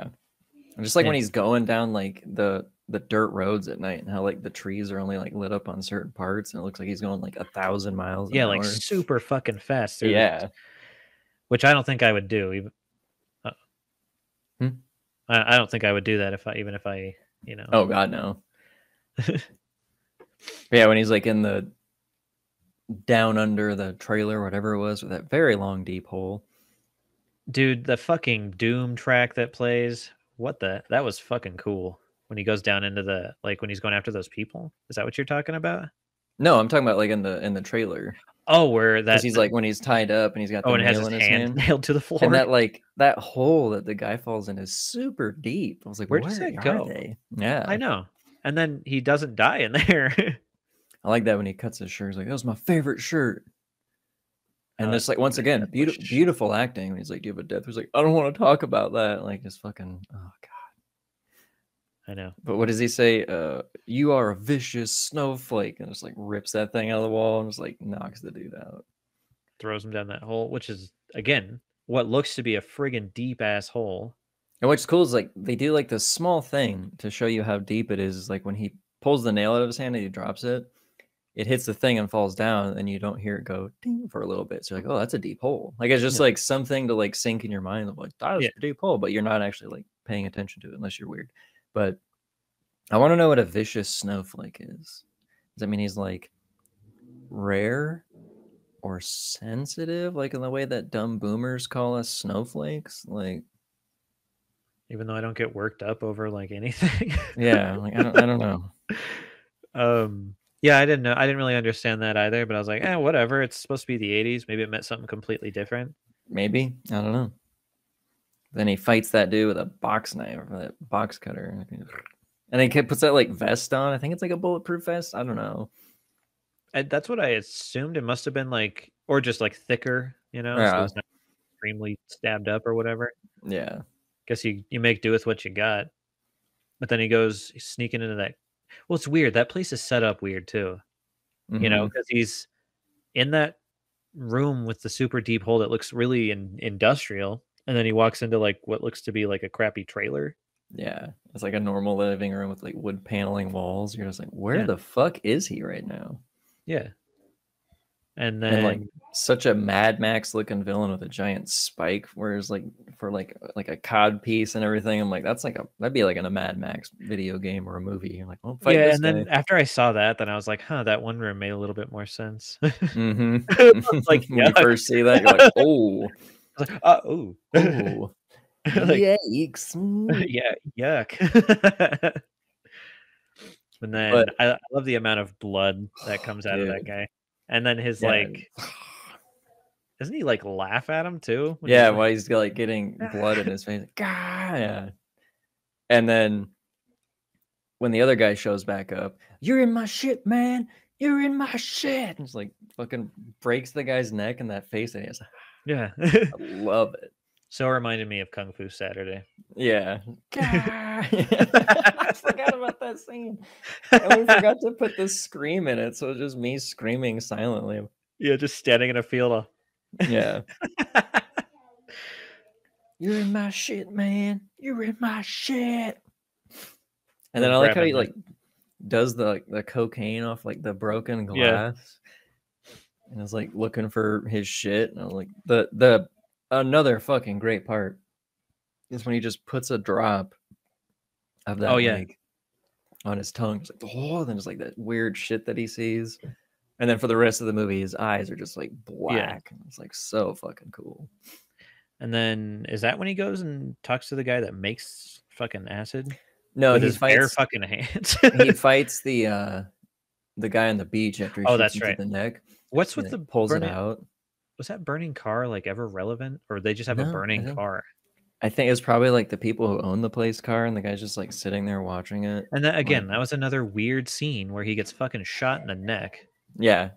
and just like when he's going down like the dirt roads at night, and how like the trees are only like lit up on certain parts, and it looks like he's going like 1,000 miles. Yeah, like super fucking fast. Yeah, those, which I don't think I would do. Even I don't think I would do that if I you know. Oh God, no. Yeah, when he's like in the down under the trailer, whatever it was, with that very long deep hole. Dude, the fucking Doom track that plays, that was fucking cool. When he goes down into the, like when he's going after those people, is that what you're talking about? No, I'm talking about like in the trailer. Oh, where that he's like when he's tied up and he's got and has his hand nailed to the floor, and that like that hole that the guy falls in is super deep. I was like, where does that go? Yeah, I know. And then he doesn't die in there. I like that when he cuts his shirt. He's like, that was my favorite shirt. And it's like, once again, beautiful acting. And he's like, do you have a death? He's like, I don't want to talk about that. Like, just fucking, oh, God. I know. But what does he say? You are a vicious snowflake. And just like rips that thing out of the wall and just like knocks the dude out. Throws him down that hole, which is, again, what looks to be a friggin' deep ass hole. And what's cool is like, they do like this small thing to show you how deep it is. Like when he pulls the nail out of his hand and he drops it, it hits the thing and falls down, and you don't hear it go ding for a little bit. So you're like, oh, that's a deep hole. Like it's just like something to like sink in your mind of like, that is a deep hole, but you're not actually like paying attention to it unless you're weird. But I want to know what a vicious snowflake is. Does that mean he's like rare or sensitive? Like in the way that dumb boomers call us snowflakes? Like, even though I don't get worked up over like anything. Yeah, like I don't know. Yeah, I didn't know. I didn't really understand that either, but I was like, eh, whatever. It's supposed to be the 80s. Maybe it meant something completely different. Maybe. I don't know. Then he fights that dude with a box knife or that box cutter. And he puts that like vest on. I think it's like a bulletproof vest. I don't know. That's what I assumed. It must have been like, or just like thicker, you know? Yeah. So it's not extremely stabbed up or whatever. Yeah. Guess you make do with what you got. But then he goes sneaking into that. Well, it's weird. That place is set up weird too, you know, because he's in that room with the super deep hole that looks really industrial, and then he walks into like what looks to be like a crappy trailer. Yeah, it's like a normal living room with like wood paneling walls. You're just like, where the fuck is he right now? Yeah, and then like such a Mad Max looking villain with a giant spike, whereas like for like a cod piece and everything, I'm like, that's like that'd be like in a Mad Max video game or a movie. You're like, well, fight this guy. Then after I saw that, then I was like, huh, that one room made a little bit more sense. Like when you first see that, you're like, oh, oh, like, yikes, yeah, yuck. And then I love the amount of blood that comes out of that guy. And then his like, doesn't he like laugh at him too? Yeah, while he's like getting blood in his face. Like, God. And then when the other guy shows back up, you're in my shit, man. You're in my shit. And it's like fucking breaks the guy's neck and that face that he has. Yeah. I love it. So it reminded me of Kung Fu Saturday. Yeah. I forgot about that scene. And we forgot to put the scream in it. So it's just me screaming silently. Yeah, just standing in a field. Yeah. You're in my shit, man. You're in my shit. And then I like how he like does the cocaine off like the broken glass. Yeah. And is like looking for his shit. And I'm like, another fucking great part is when he just puts a drop of that on his tongue. It's like, oh, then it's like that weird shit that he sees. And then for the rest of the movie, his eyes are just like black. Yeah. And it's like so fucking cool. And then is that when he goes and talks to the guy that makes fucking acid? No, he fights bare fucking hands. He fights the guy on the beach after he shoots him to the neck. What's with the pulls it out? was that burning car like ever relevant, or they just have a burning car? I think it was probably like the people who own the place car, and the guy's just like sitting there watching it. And that, again, that was another weird scene where he gets fucking shot in the neck. Yeah,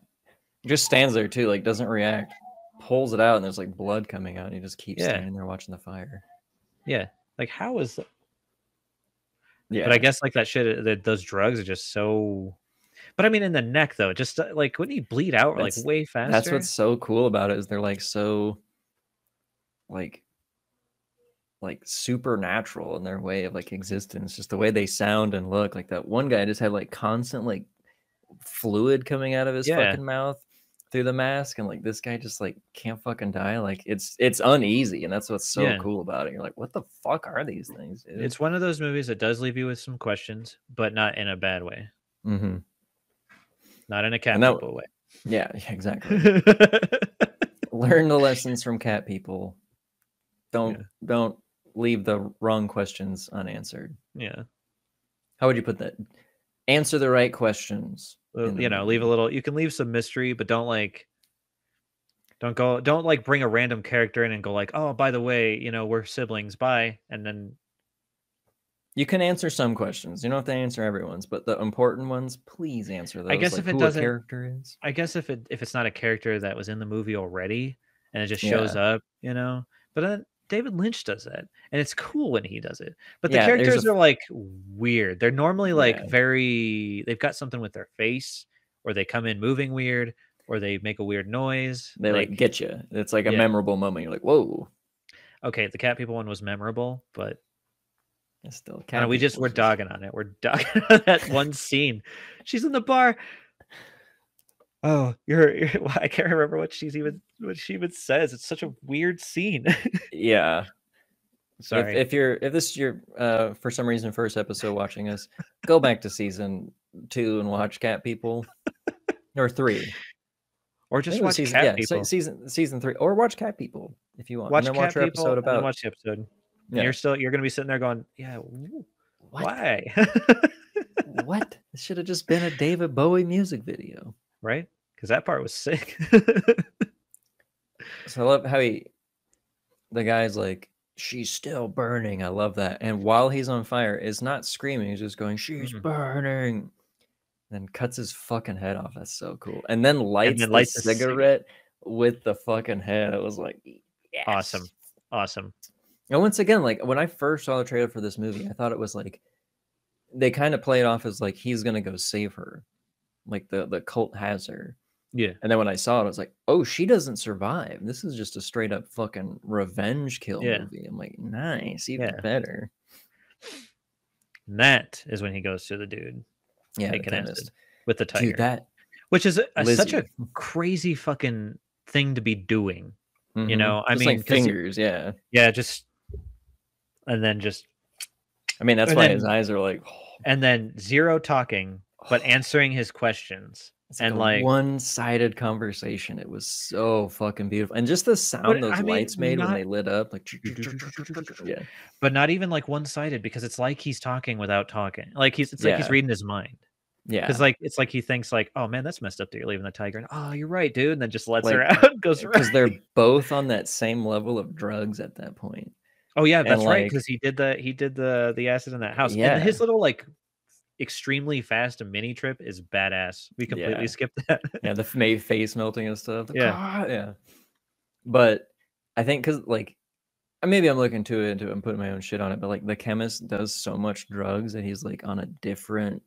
he just stands there too, like doesn't react. Pulls it out, and there's like blood coming out, and he just keeps standing there watching the fire. Yeah, like how is? Yeah, but I guess like that shit, that those drugs are just so. But I mean, in the neck though, just like wouldn't he bleed out like way faster? That's what's so cool about it, is they're like so, like supernatural in their way of like existence, just the way they sound and look. Like that one guy just had like constant like fluid coming out of his fucking mouth through the mask, and like this guy just like can't fucking die. Like it's uneasy, and that's what's so cool about it. You're like, what the fuck are these things, dude? It's one of those movies that does leave you with some questions, but not in a bad way. Mm-hmm. Not in a cat people way. Yeah, exactly. Learn the lessons from cat people. Don't leave the wrong questions unanswered. Yeah. How would you put that? Answer the right questions. You know, leave a little, you can leave some mystery, but don't bring a random character in and go like, oh, by the way, you know, we're siblings, bye. And then you can answer some questions. You don't have to answer everyone's, but the important ones, please answer those. I guess like if it doesn't, character is. I guess if it's not a character that was in the movie already and it just shows up, you know. But then David Lynch does that, and it's cool when he does it. But the characters are like weird. They're normally like they've got something with their face, or they come in moving weird, or they make a weird noise. They like get you. It's like a memorable moment. You're like, whoa. Okay, the cat people one was memorable, but. It's still cat. And we're dogging on it. We're dogging on that one scene. She's in the bar. Oh, I can't remember what she even says. It's such a weird scene. Yeah. Sorry. If this is your for some reason first episode watching us, go back to season 2 and watch Cat People, or 3, or just watch Cat People. So season 3, or watch Cat People if you want. Watch the episode. Yeah. And you're going to be sitting there going, yeah, why? What? It should have just been a David Bowie music video. Right? Because that part was sick. So I love how the guy's like, she's still burning. I love that. And while he's on fire, it's not screaming. He's just going, she's burning. Then cuts his fucking head off. That's so cool. And then lights the cigarette with the fucking head. It was like, yes. Awesome. And once again, like when I first saw the trailer for this movie, I thought it was like they kind of play it off as like he's gonna go save her, like the cult has her. Yeah. And then when I saw it, I was like, oh, she doesn't survive. This is just a straight up fucking revenge kill movie. I'm like, nice, even better. And that is when he goes to the dude, with the tiger, dude, which is such a crazy fucking thing to be doing. Mm-hmm. You know, I mean, like fingers, just. And then just, I mean, that's why his eyes are like, oh. And then zero talking, but answering his questions. It's and like one-sided conversation. It was so fucking beautiful. And just the sound those lights made when they lit up, like, yeah, but not even like one-sided, because it's like he's talking without talking. Like he's reading his mind. Yeah, because like it's like he thinks like, oh man, that's messed up that you're leaving the tiger, and oh, you're right, dude, and then just lets her out and goes, because they're both on that same level of drugs at that point. Oh yeah, that's right. Because he did the acid in that house. Yeah, and his little like extremely fast mini trip is badass. We completely skipped that. Yeah, the face melting and stuff. But I think because like maybe I'm looking too into it and putting my own shit on it, but like the chemist does so much drugs that he's like on a different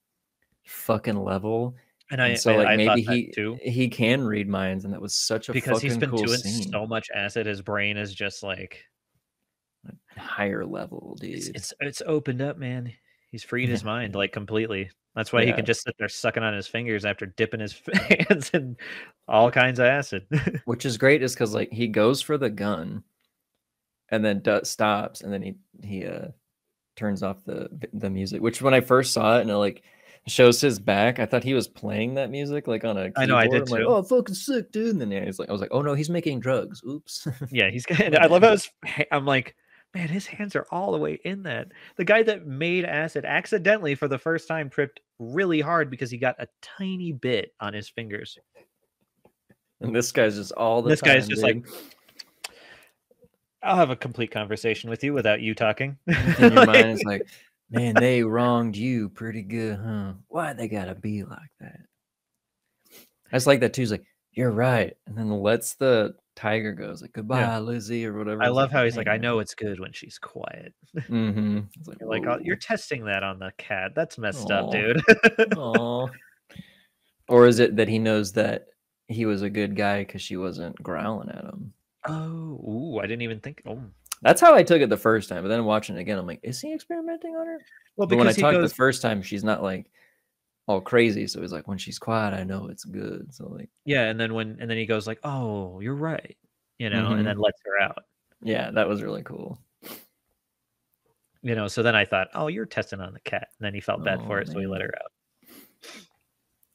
fucking level. And maybe he can read minds, and that was such a because fucking he's been cool doing scene. So much acid, his brain is just like. Higher level, dude. It's opened up, man. He's freed his mind like completely. That's why he can just sit there sucking on his fingers after dipping his hands in all kinds of acid. Which is great, is because like he goes for the gun, and then stops, and then he turns off the music. Which when I first saw it, and it like shows his back, I thought he was playing that music like on a keyboard. I know, I did too. Like, oh, fucking sick, dude. And then he's like, I was like, oh no, he's making drugs. Oops. Yeah, he's. I love how I'm like. Man, his hands are all the way in that. The guy that made acid accidentally for the first time tripped really hard because he got a tiny bit on his fingers. And this guy's just all the time. This guy's just like, I'll have a complete conversation with you without you talking. In your mind is like, man, they wronged you pretty good, huh? Why they gotta be like that? I just like that too. He's like, you're right. And then lets the tiger goes like, goodbye, Lizzie, or whatever. I love how he's like, I know it's good when she's quiet. Mm-hmm. Like, you're, like, oh, you're testing that on the cat. That's messed up, dude. Aww. Or is it that he knows that he was a good guy because she wasn't growling at him? Oh, ooh, I didn't even think. Oh, that's how I took it the first time. But then watching it again, I'm like, is he experimenting on her? Well, because when I talked the first time, she's not like all crazy. So he's like, when she's quiet, I know it's good. So like, yeah. And then when, and then he goes like, oh, you're right, you know, and then lets her out. Yeah, that was really cool. You know, so then I thought, oh, you're testing on the cat. And then he felt bad for it, so he let her out.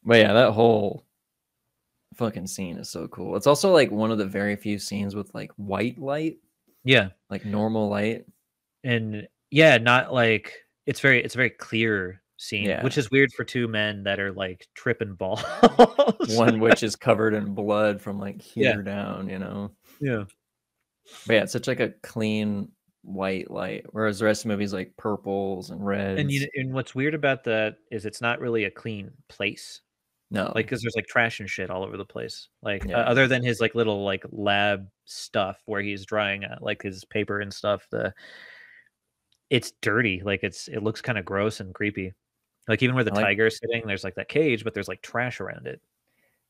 But yeah, that whole fucking scene is so cool. It's also like one of the very few scenes with like white light. Yeah, like normal light. And yeah, not like, it's a very clear scene, which is weird for two men that are like tripping balls. One which is covered in blood from like here down, you know. Yeah. But yeah, it's such like a clean white light, whereas the rest of the movie's like purples and reds. And you, and what's weird about that is it's not really a clean place. No, like, because there's like trash and shit all over the place. Like, other than his like little like lab stuff where he's drying out like his paper and stuff, it's dirty. Like, it looks kind of gross and creepy. Like, even where the tiger's sitting, there's like that cage, but there's like trash around it.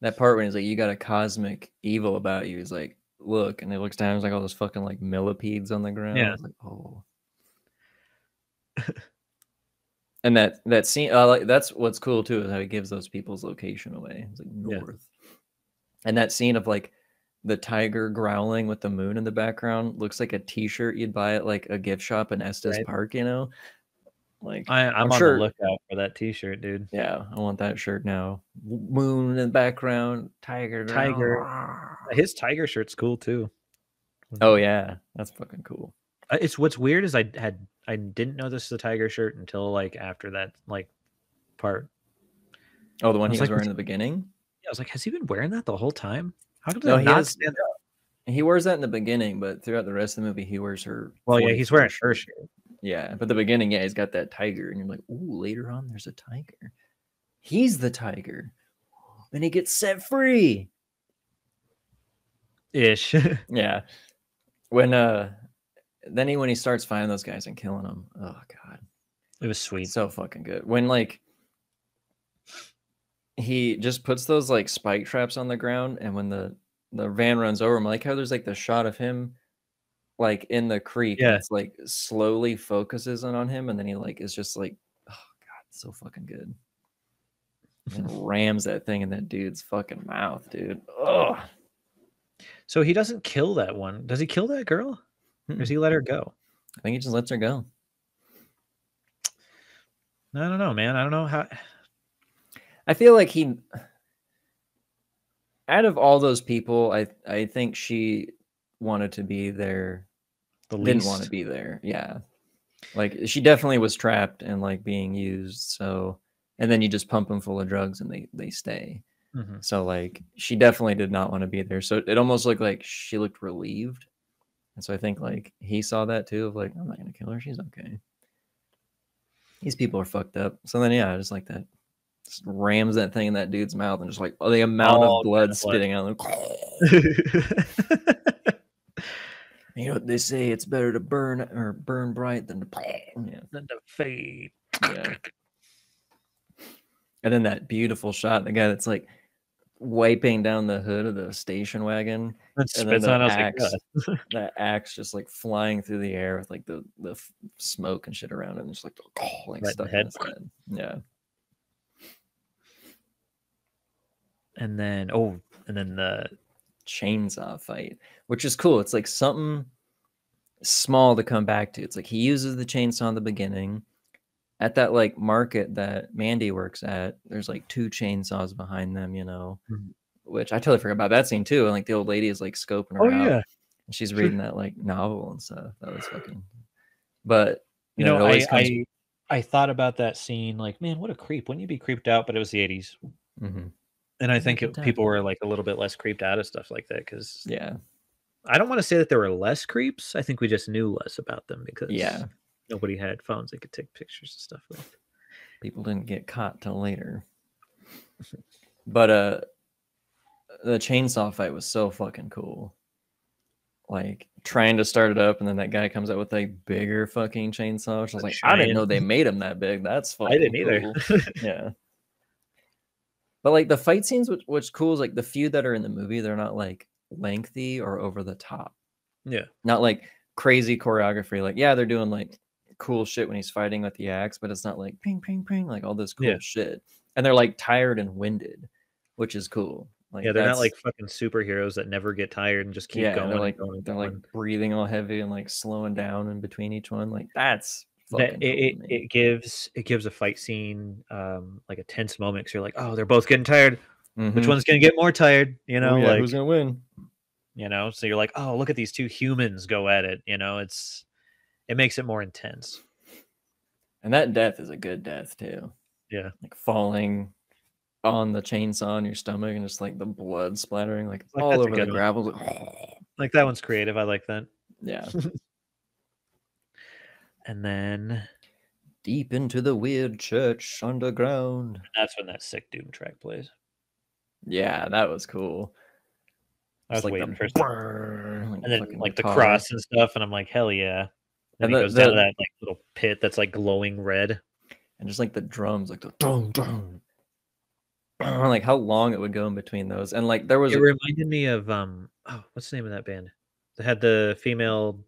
That part when he's like, "You got a cosmic evil about you," he's like, "Look," and it looks down. There's like all those fucking like millipedes on the ground. Yeah, I was like, oh. And that scene, like, that's what's cool too, is how he gives those people's location away. It's like north, and that scene of like the tiger growling with the moon in the background looks like a T-shirt you'd buy at like a gift shop in Estes Park, you know. Like, I'm on the lookout for that T-shirt, dude. Yeah, I want that shirt now. Moon in the background, tiger. His tiger shirt's cool too. Oh yeah, that's fucking cool. It's what's weird is I didn't know this is a tiger shirt until like after that like part. Oh, the one he was wearing in the beginning? Yeah, I was like, has he been wearing that the whole time? How did that not stand out? He wears that in the beginning, but throughout the rest of the movie, he wears her. Well, yeah, he's wearing her shirt. Yeah, but the beginning, yeah, he's got that tiger, and you're like, ooh, later on, there's a tiger. He's the tiger, and he gets set free. Ish. Yeah. When then when he starts finding those guys and killing them, oh god, it was sweet, so fucking good. When like he just puts those like spike traps on the ground, and when the van runs over him, like how there's like the shot of him like in the creek, it's like slowly focuses on him, and then he like is just like, oh god, so fucking good, and rams that thing in that dude's fucking mouth, dude. Oh, so he doesn't kill that one. Does he kill that girl? Does he let her go? I think he just lets her go. I don't know, man. I don't know how. I feel like he, out of all those people, I think she wanted to be there. The least. Didn't want to be there. Yeah, like she definitely was trapped and like being used. So, and then you just pump them full of drugs and they stay. Mm-hmm. So like she definitely did not want to be there. So it almost looked like she looked relieved. And so I think like he saw that too, of like, I'm not gonna kill her, she's okay. These people are fucked up. So then yeah, I just like that. Just rams that thing in that dude's mouth, and just like, oh, the amount of blood spitting out. You know what they say, it's better to burn or burn bright than to fade. Yeah. And then that beautiful shot, the guy that's like wiping down the hood of the station wagon, and then the axe just like flying through the air with like the smoke and shit around it, and just like, oh, like right stuck in his head. Yeah. And then and then the chainsaw fight, which is cool. It's like something small to come back to. It's like he uses the chainsaw in the beginning. At that like market that Mandy works at, there's like two chainsaws behind them, you know, which I totally forgot about that scene too. And like the old lady is like scoping her out, and she's reading that like novel and stuff. That was fucking. But you know, I thought about that scene like, man, what a creep! Wouldn't you be creeped out? But it was the '80s, And I think people were like a little bit less creeped out of stuff like that, because I don't want to say that there were less creeps. I think we just knew less about them because nobody had phones they could take pictures and stuff with. People didn't get caught till later. But the chainsaw fight was so fucking cool. Like trying to start it up, and then that guy comes out with a bigger fucking chainsaw. Which I was like, I didn't know they made him that big. That's fucking cool. Yeah. But like the fight scenes, what's cool is like the few that are in the movie, they're not like lengthy or over the top. Yeah. Not like crazy choreography. Like, yeah, they're doing like cool shit when he's fighting with the axe, but it's not like ping, ping, ping, like all this cool shit. And they're like tired and winded, which is cool. Like, yeah, they're not like fucking superheroes that never get tired and just keep going. They're like, they're like breathing all heavy and like slowing down in between each one. Like that's it gives a fight scene like a tense moment. So you're like, oh, they're both getting tired. Mm-hmm. Which one's gonna get more tired? You know, like who's gonna win? You know, so you're like, oh, look at these two humans go at it. You know, it makes it more intense. And that death is a good death too. Yeah, like falling on the chainsaw in your stomach and just like the blood splattering like all over the gravel. Like that one's creative. I like that. Yeah. And then deep into the weird church underground. That's when that sick Doom track plays. Yeah, that was cool. I was like waiting for and then like the cross and stuff, and I'm like, hell yeah. And then it goes down to that like little pit that's like glowing red. And just like the drums, like the dong dong. Like how long it would go in between those. And like there was reminded me of what's the name of that band? They had the female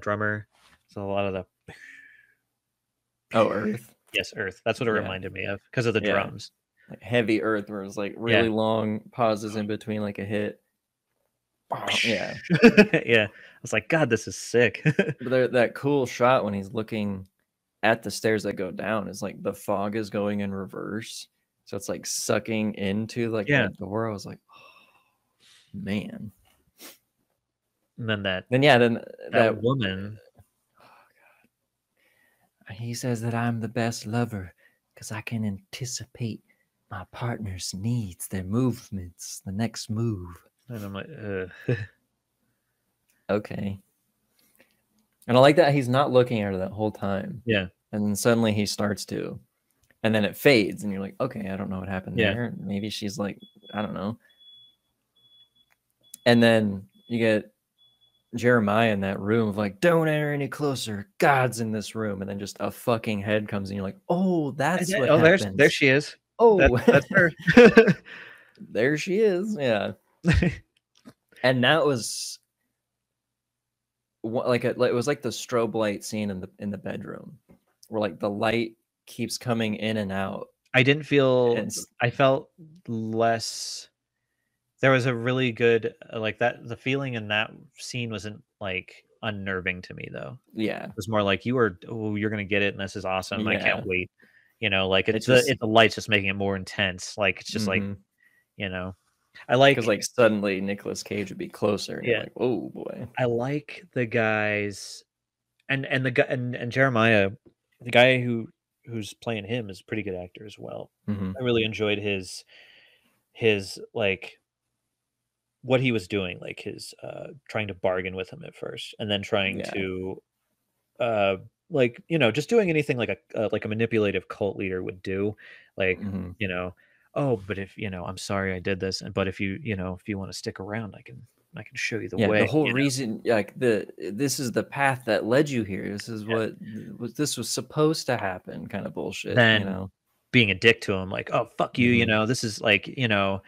drummer. So a lot of the Earth. Yes, Earth. That's what it reminded me of because of the drums. Like heavy Earth where it was like really long pauses in between like a hit. Yeah. Yeah. I was like, God, this is sick. But that cool shot when he's looking at the stairs that go down is like the fog is going in reverse. So it's like sucking into like the door. I was like, oh, man. And then that woman. Oh God. He says that I'm the best lover because I can anticipate my partner's needs, their movements, the next move. And I'm like, okay. And I like that he's not looking at her that whole time. Yeah. And then suddenly he starts to. And then it fades, and you're like, okay, I don't know what happened there. Maybe she's like, I don't know. And then you get Jeremiah in that room of like, don't enter any closer. God's in this room. And then just a fucking head comes, and you're like, oh, that's what happens. There she is. Oh, that's her. There she is. Yeah. And that was like, it was like the strobe light scene in the bedroom where like the light keeps coming in and out. I felt less. There was a really good like that. The feeling in that scene wasn't like unnerving to me though. Yeah, it was more like you're gonna get it and this is awesome. I can't wait. You know, like it's the lights just making it more intense. Like it's just like, you know, I like because like suddenly Nicolas Cage would be closer. And like, oh boy. I like the guys, and Jeremiah, the guy who's playing him is a pretty good actor as well. I really enjoyed his like what he was doing, like his trying to bargain with him at first, and then trying to like, you know, just doing anything like a manipulative cult leader would do, like you know, oh, but if you know, I'm sorry I did this, and but if you want to stick around, I can show you the way. The whole reason, like this is the path that led you here. This is what this was supposed to happen, kind of bullshit. Then, you know, being a dick to him, like, oh fuck you, you know, this is like, you know,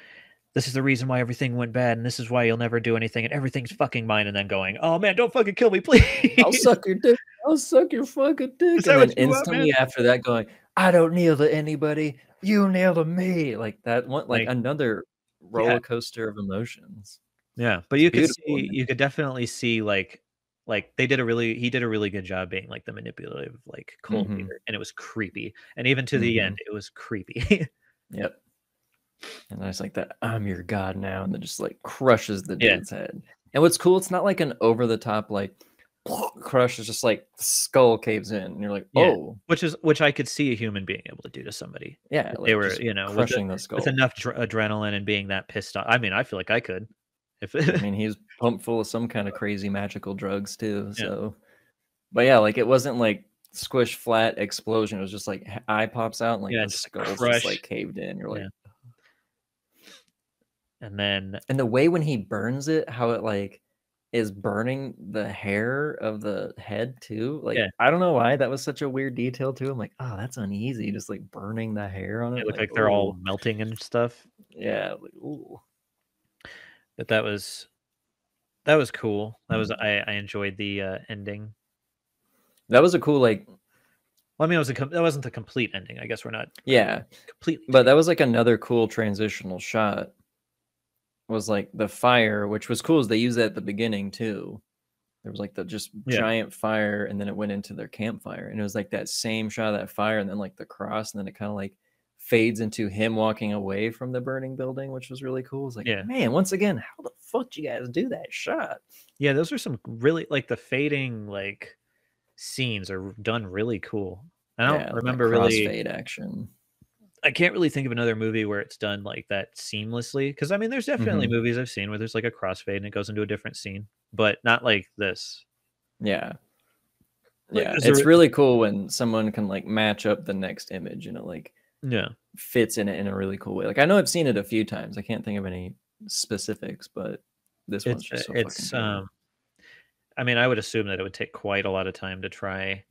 this is the reason why everything went bad, and this is why you'll never do anything, and everything's fucking mine. And then going, oh man, don't fucking kill me, please. I'll suck your dick. I'll suck your fucking dick. And then instantly after that, going, I don't kneel to anybody. You kneel to me. Like that one, like another roller coaster of emotions. Yeah, but you could definitely see like he did a really good job being like the manipulative like cult leader, and it was creepy, and even to the end it was creepy. Yep. And I was like, that I'm your god now, and then just like crushes the dude's head. And what's cool, it's not like an over the top like, crush is just like the skull caves in, and you're like, oh, yeah. which I could see a human being able to do to somebody. Yeah, like they were, you know, crushing the skull with enough adrenaline and being that pissed off. I mean, I feel like I could. If I mean, he's pumped full of some kind of crazy magical drugs too. Yeah. So, but yeah, like it wasn't like squish flat explosion. It was just like eye pops out, and like yeah, the skull's just like caved in. You're like, yeah. and the way when he burns it, how it like is burning the hair of the head too. Like, yeah. I don't know why that was such a weird detail too. I'm like, oh, that's uneasy. Just like burning the hair on it. It looked like they're all melting and stuff. Yeah. Like, ooh. But that was cool. That was, I enjoyed the ending. That was a cool, like, well, I mean, that wasn't the complete ending. I guess we're not. Yeah. Completely. But that was like another cool transitional shot. Was like the fire, which was cool, as they used that at the beginning too. There was like the just giant fire, and then it went into their campfire, and it was like that same shot of that fire, and then like the cross, and then it kind of like fades into him walking away from the burning building, which was really cool. It's like, yeah, man, once again, how the fuck do you guys do that shot? Yeah, those are some really, like, the fading like scenes are done really cool. I don't remember like really fade action. I can't really think of another movie where it's done like that seamlessly. Because I mean, there's definitely movies I've seen where there's like a crossfade and it goes into a different scene, but not like this. Yeah. Like, yeah. It's really cool when someone can like match up the next image and it like fits in it in a really cool way. Like, I know I've seen it a few times. I can't think of any specifics, but this one's just so fucking cool. I mean, I would assume that it would take quite a lot of time to try.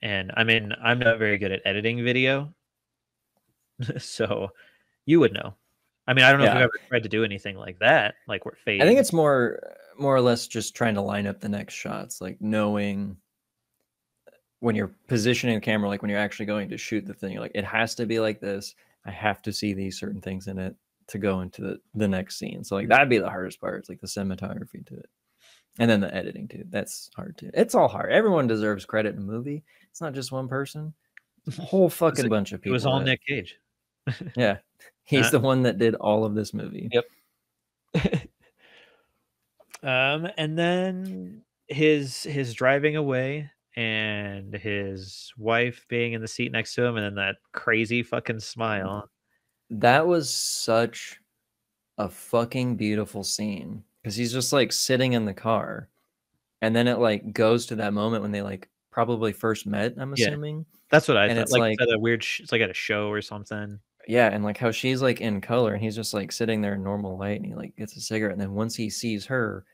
And I mean, I'm not very good at editing video. So you would know. I mean, I don't know if you've ever tried to do anything like that, like we're fading. I think it's more or less just trying to line up the next shots, like knowing when you're positioning the camera, like when you're actually going to shoot the thing, you're like, it has to be like this. I have to see these certain things in it to go into the next scene. So like, that'd be the hardest part. It's like the cinematography to it. And then the editing too. That's hard too. It's all hard. Everyone deserves credit in a movie. It's not just one person. A whole fucking bunch of people. It was all Nick Cage. Yeah, he's the one that did all of this movie. Yep. And then his driving away and his wife being in the seat next to him, and then that crazy fucking smile. That was such a fucking beautiful scene, because he's just like sitting in the car, and then it like goes to that moment when they like probably first met. I'm assuming. That's what I thought. It's like a weird, it's like at a show or something. Yeah, and like how she's like in color and he's just like sitting there in normal light, and he like gets a cigarette, and then once he sees her,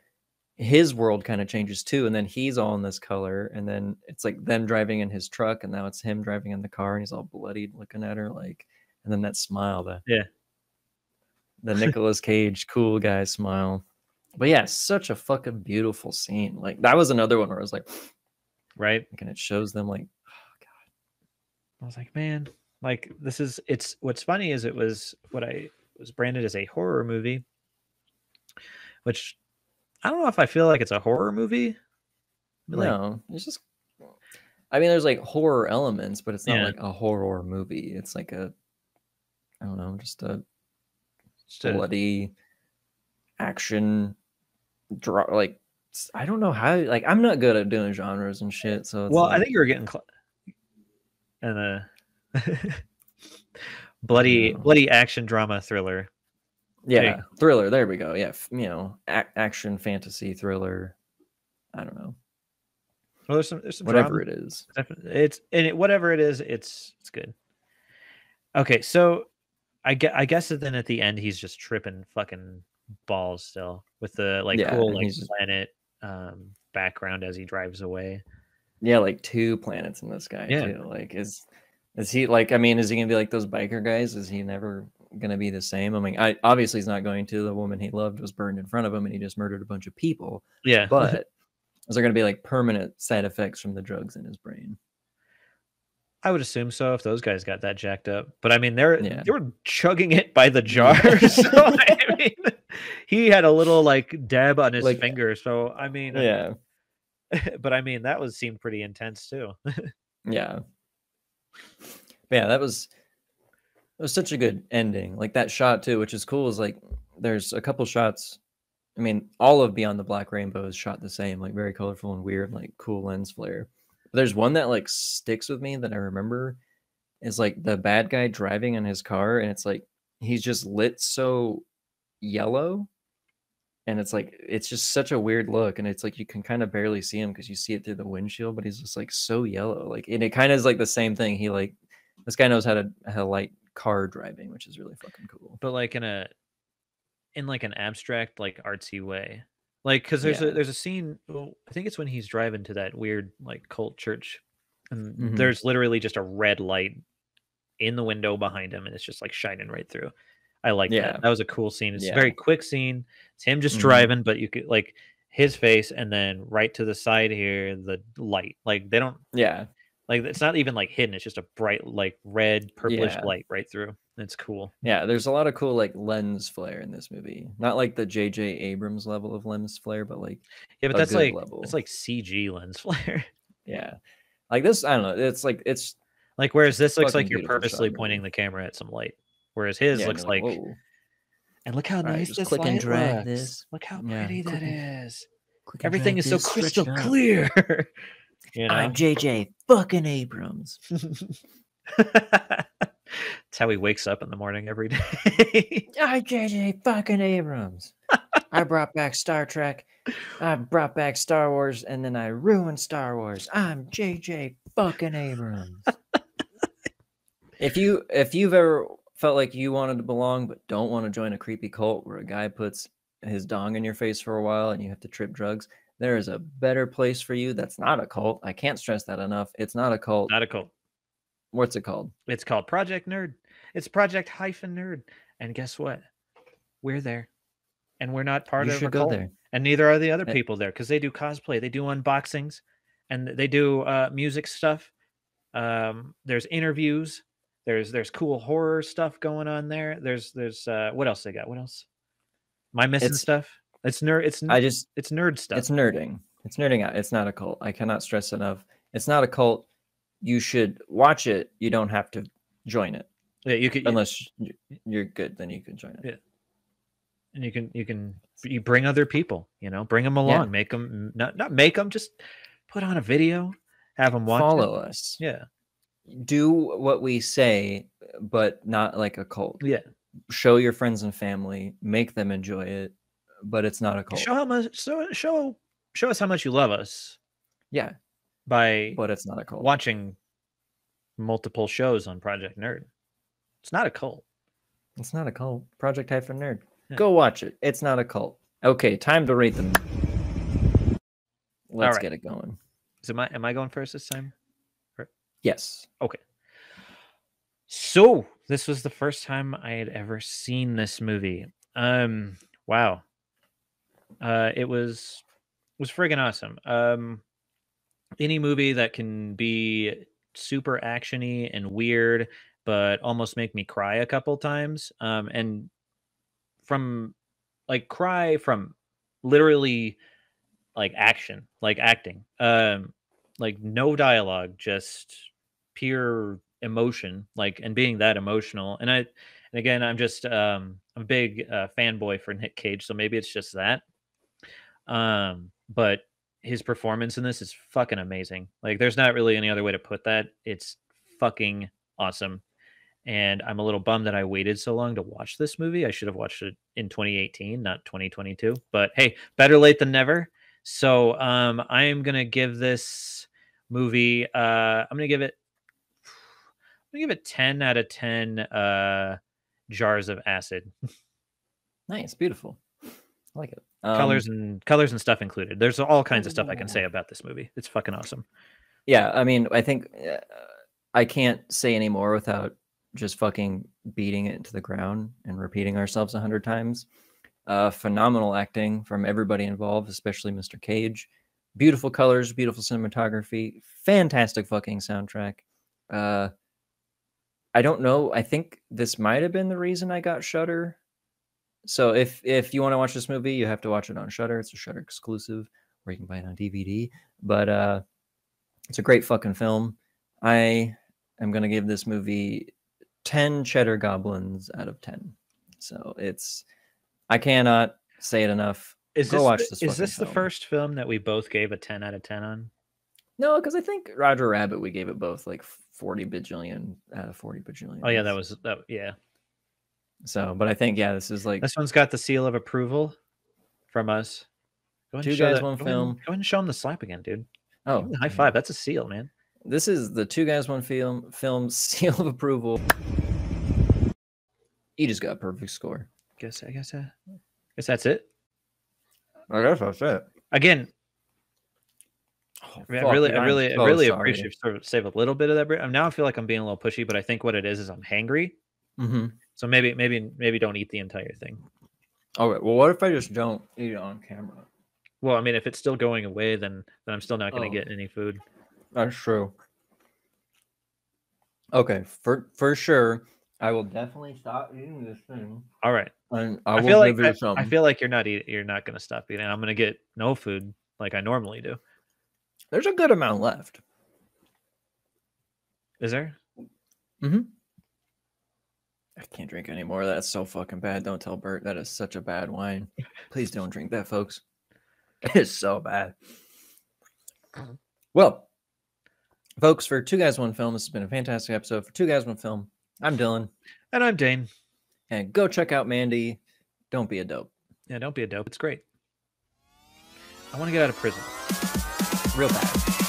his world kind of changes too, and then he's all in this color, and then it's like them driving in his truck, and now it's him driving in the car, and he's all bloodied looking at her, like, and then that smile, the Nicolas Cage cool guy smile. But yeah, such a fucking beautiful scene. Like, that was another one where I was like, right, and it shows them like, I was like, man, like this is, it's, what's funny is it was what I was branded as a horror movie, which I don't know if I feel like it's a horror movie. Like, no, it's just, I mean, there's like horror elements, but it's not like a horror movie. It's like a, I don't know, just a bloody action draw. Like, I don't know how, like, I'm not good at doing genres and shit. So it's, well, like, I think you're getting close. And a bloody action drama thriller. Yeah, thriller. There we go. Yeah, you know, action fantasy thriller. I don't know. Well, there's some whatever drama. It is. It's whatever it is. It's good. Okay, so I guess that then at the end he's just tripping fucking balls still with the like cool like planet background as he drives away. Yeah, like two planets in the sky too. Like, is he like? I mean, is he gonna be like those biker guys? Is he never gonna be the same? I mean, I obviously he's not going to. The woman he loved was burned in front of him, and he just murdered a bunch of people. Yeah, but is there gonna be like permanent side effects from the drugs in his brain? I would assume so. If those guys got that jacked up, but I mean, they were chugging it by the jar. So I mean, he had a little like dab on his finger. So I mean, yeah. But I mean, that seemed pretty intense too. yeah, that was such a good ending. Like that shot too, which is cool, is like there's a couple shots I mean, all of Beyond the Black Rainbow is shot the same, like very colorful and weird, like cool lens flare. But there's one that like sticks with me that I remember is like the bad guy driving in his car, and it's like he's just lit so yellow, and it's like it's just such a weird look, and it's like you can kind of barely see him because you see it through the windshield, but he's just like so yellow, like, and it kind of is like the same thing. He like, this guy knows how to light car driving, which is really fucking cool. But like in an abstract, like artsy way, like, because there's a scene, I think it's when he's driving to that weird like cult church, and there's literally just a red light in the window behind him, and it's just like shining right through. I like that. That was a cool scene. It's a very quick scene. It's him just driving, but you could like his face, and then right to the side here, the light. Like they don't. Yeah. Like it's not even like hidden. It's just a bright like red purplish light right through. It's cool. Yeah, there's a lot of cool like lens flare in this movie. Not like the JJ Abrams level of lens flare, but like but that's like level. It's like CG lens flare. Yeah, like this. I don't know. It's like whereas this looks like you're purposely pointing the camera at some light, whereas his looks like. Whoa. And look how nice this click light and drag looks. This. Look how pretty that is. Everything is so crystal clear. You know? I'm JJ fucking Abrams. That's how he wakes up in the morning every day. I'm JJ fucking Abrams. I brought back Star Trek. I brought back Star Wars, and then I ruined Star Wars. I'm JJ fucking Abrams. If you've ever felt like you wanted to belong but don't want to join a creepy cult where a guy puts his dong in your face for a while and you have to trip drugs, there is a better place for you. That's not a cult. I can't stress that enough. It's not a cult. Not a cult. What's it called? It's called Project Nerd. It's Project-Nerd. And guess what? We're there. And we're not part of a cult. There. And neither are the other people there, because they do cosplay. They do unboxings. And they do music stuff. There's interviews. There's cool horror stuff going on there. There's what else they got? What else? Am I missing stuff? It's nerd stuff. It's nerding. It's nerding out. It's not a cult. I cannot stress enough. It's not a cult. You should watch it. You don't have to join it. Yeah, you could, unless you're good, then you can join it. Yeah, and you bring other people. You know, bring them along. Yeah. Make them not make them. Just put on a video. Have them watch. Follow us. Yeah. Do what we say, but not like a cult. Yeah. Show your friends and family. Make them enjoy it, but it's not a cult. Show us how much you love us. Yeah. But it's not a cult. Watching multiple shows on Project Nerd. It's not a cult. It's not a cult. Project-Nerd. Yeah. Go watch it. It's not a cult. Okay, time to rate them. Let's get it going. So am I going first this time? Yes. Okay. So this was the first time I had ever seen this movie. Wow. It was friggin' awesome. Any movie that can be super actiony and weird, but almost make me cry a couple times. And from like cry from literally like action, like acting, like no dialogue, just pure emotion, like, and being that emotional. And again, I'm just a big fanboy for Nick Cage, so maybe it's just that. But his performance in this is fucking amazing. Like, there's not really any other way to put that. It's fucking awesome. And I'm a little bummed that I waited so long to watch this movie. I should have watched it in 2018, not 2022. But hey, better late than never. So I am gonna give this movie. I'm gonna give it 10 out of 10 jars of acid. Nice, beautiful. I like it. Colors and stuff included. There's all kinds of stuff I can say about this movie. It's fucking awesome. Yeah, I mean, I think I can't say any more without just fucking beating it into the ground and repeating ourselves 100 times. Phenomenal acting from everybody involved, especially Mr. Cage. Beautiful colors, beautiful cinematography, fantastic fucking soundtrack. I don't know. I think this might have been the reason I got Shudder. So if you want to watch this movie, you have to watch it on Shudder. It's a Shudder exclusive, or you can buy it on DVD. But it's a great fucking film. I am going to give this movie 10 Cheddar Goblins out of 10. So I cannot say it enough. Is this the first film that we both gave a 10 out of 10 on? No, because I think Roger Rabbit, we gave it both like 40 bajillion out of 40 bajillion. Oh yeah, that was yeah. So, but I think this is like, this one's got the seal of approval from us. Two Guys One Film. Go ahead and show him the slap again, dude. Oh, high five! That's a seal, man. This is the Two Guys One Film seal of approval. He just got a perfect score. I guess that's it. I guess that's it. Again, I really appreciate sort of save a little bit of that. Now I feel like I'm being a little pushy, but I think what it is I'm hangry. Mm-hmm. So maybe don't eat the entire thing. All right. Well, what if I just don't eat it on camera? Well, I mean, if it's still going away, then I'm still not going to get any food. That's true. Okay, for sure. I will definitely stop eating this thing. All right. And I feel like you're not going to stop eating. I'm going to get no food like I normally do. There's a good amount left. Is there? Mm-hmm. I can't drink anymore. That's so fucking bad. Don't tell Bert. That is such a bad wine. Please don't drink that, folks. It is so bad. Well, folks, for Two Guys, One Film, this has been a fantastic episode. For Two Guys, One Film, I'm Dylan. And I'm Dane. And go check out Mandy. Don't be a dope. Yeah, don't be a dope. It's great. I want to get out of prison. Real bad.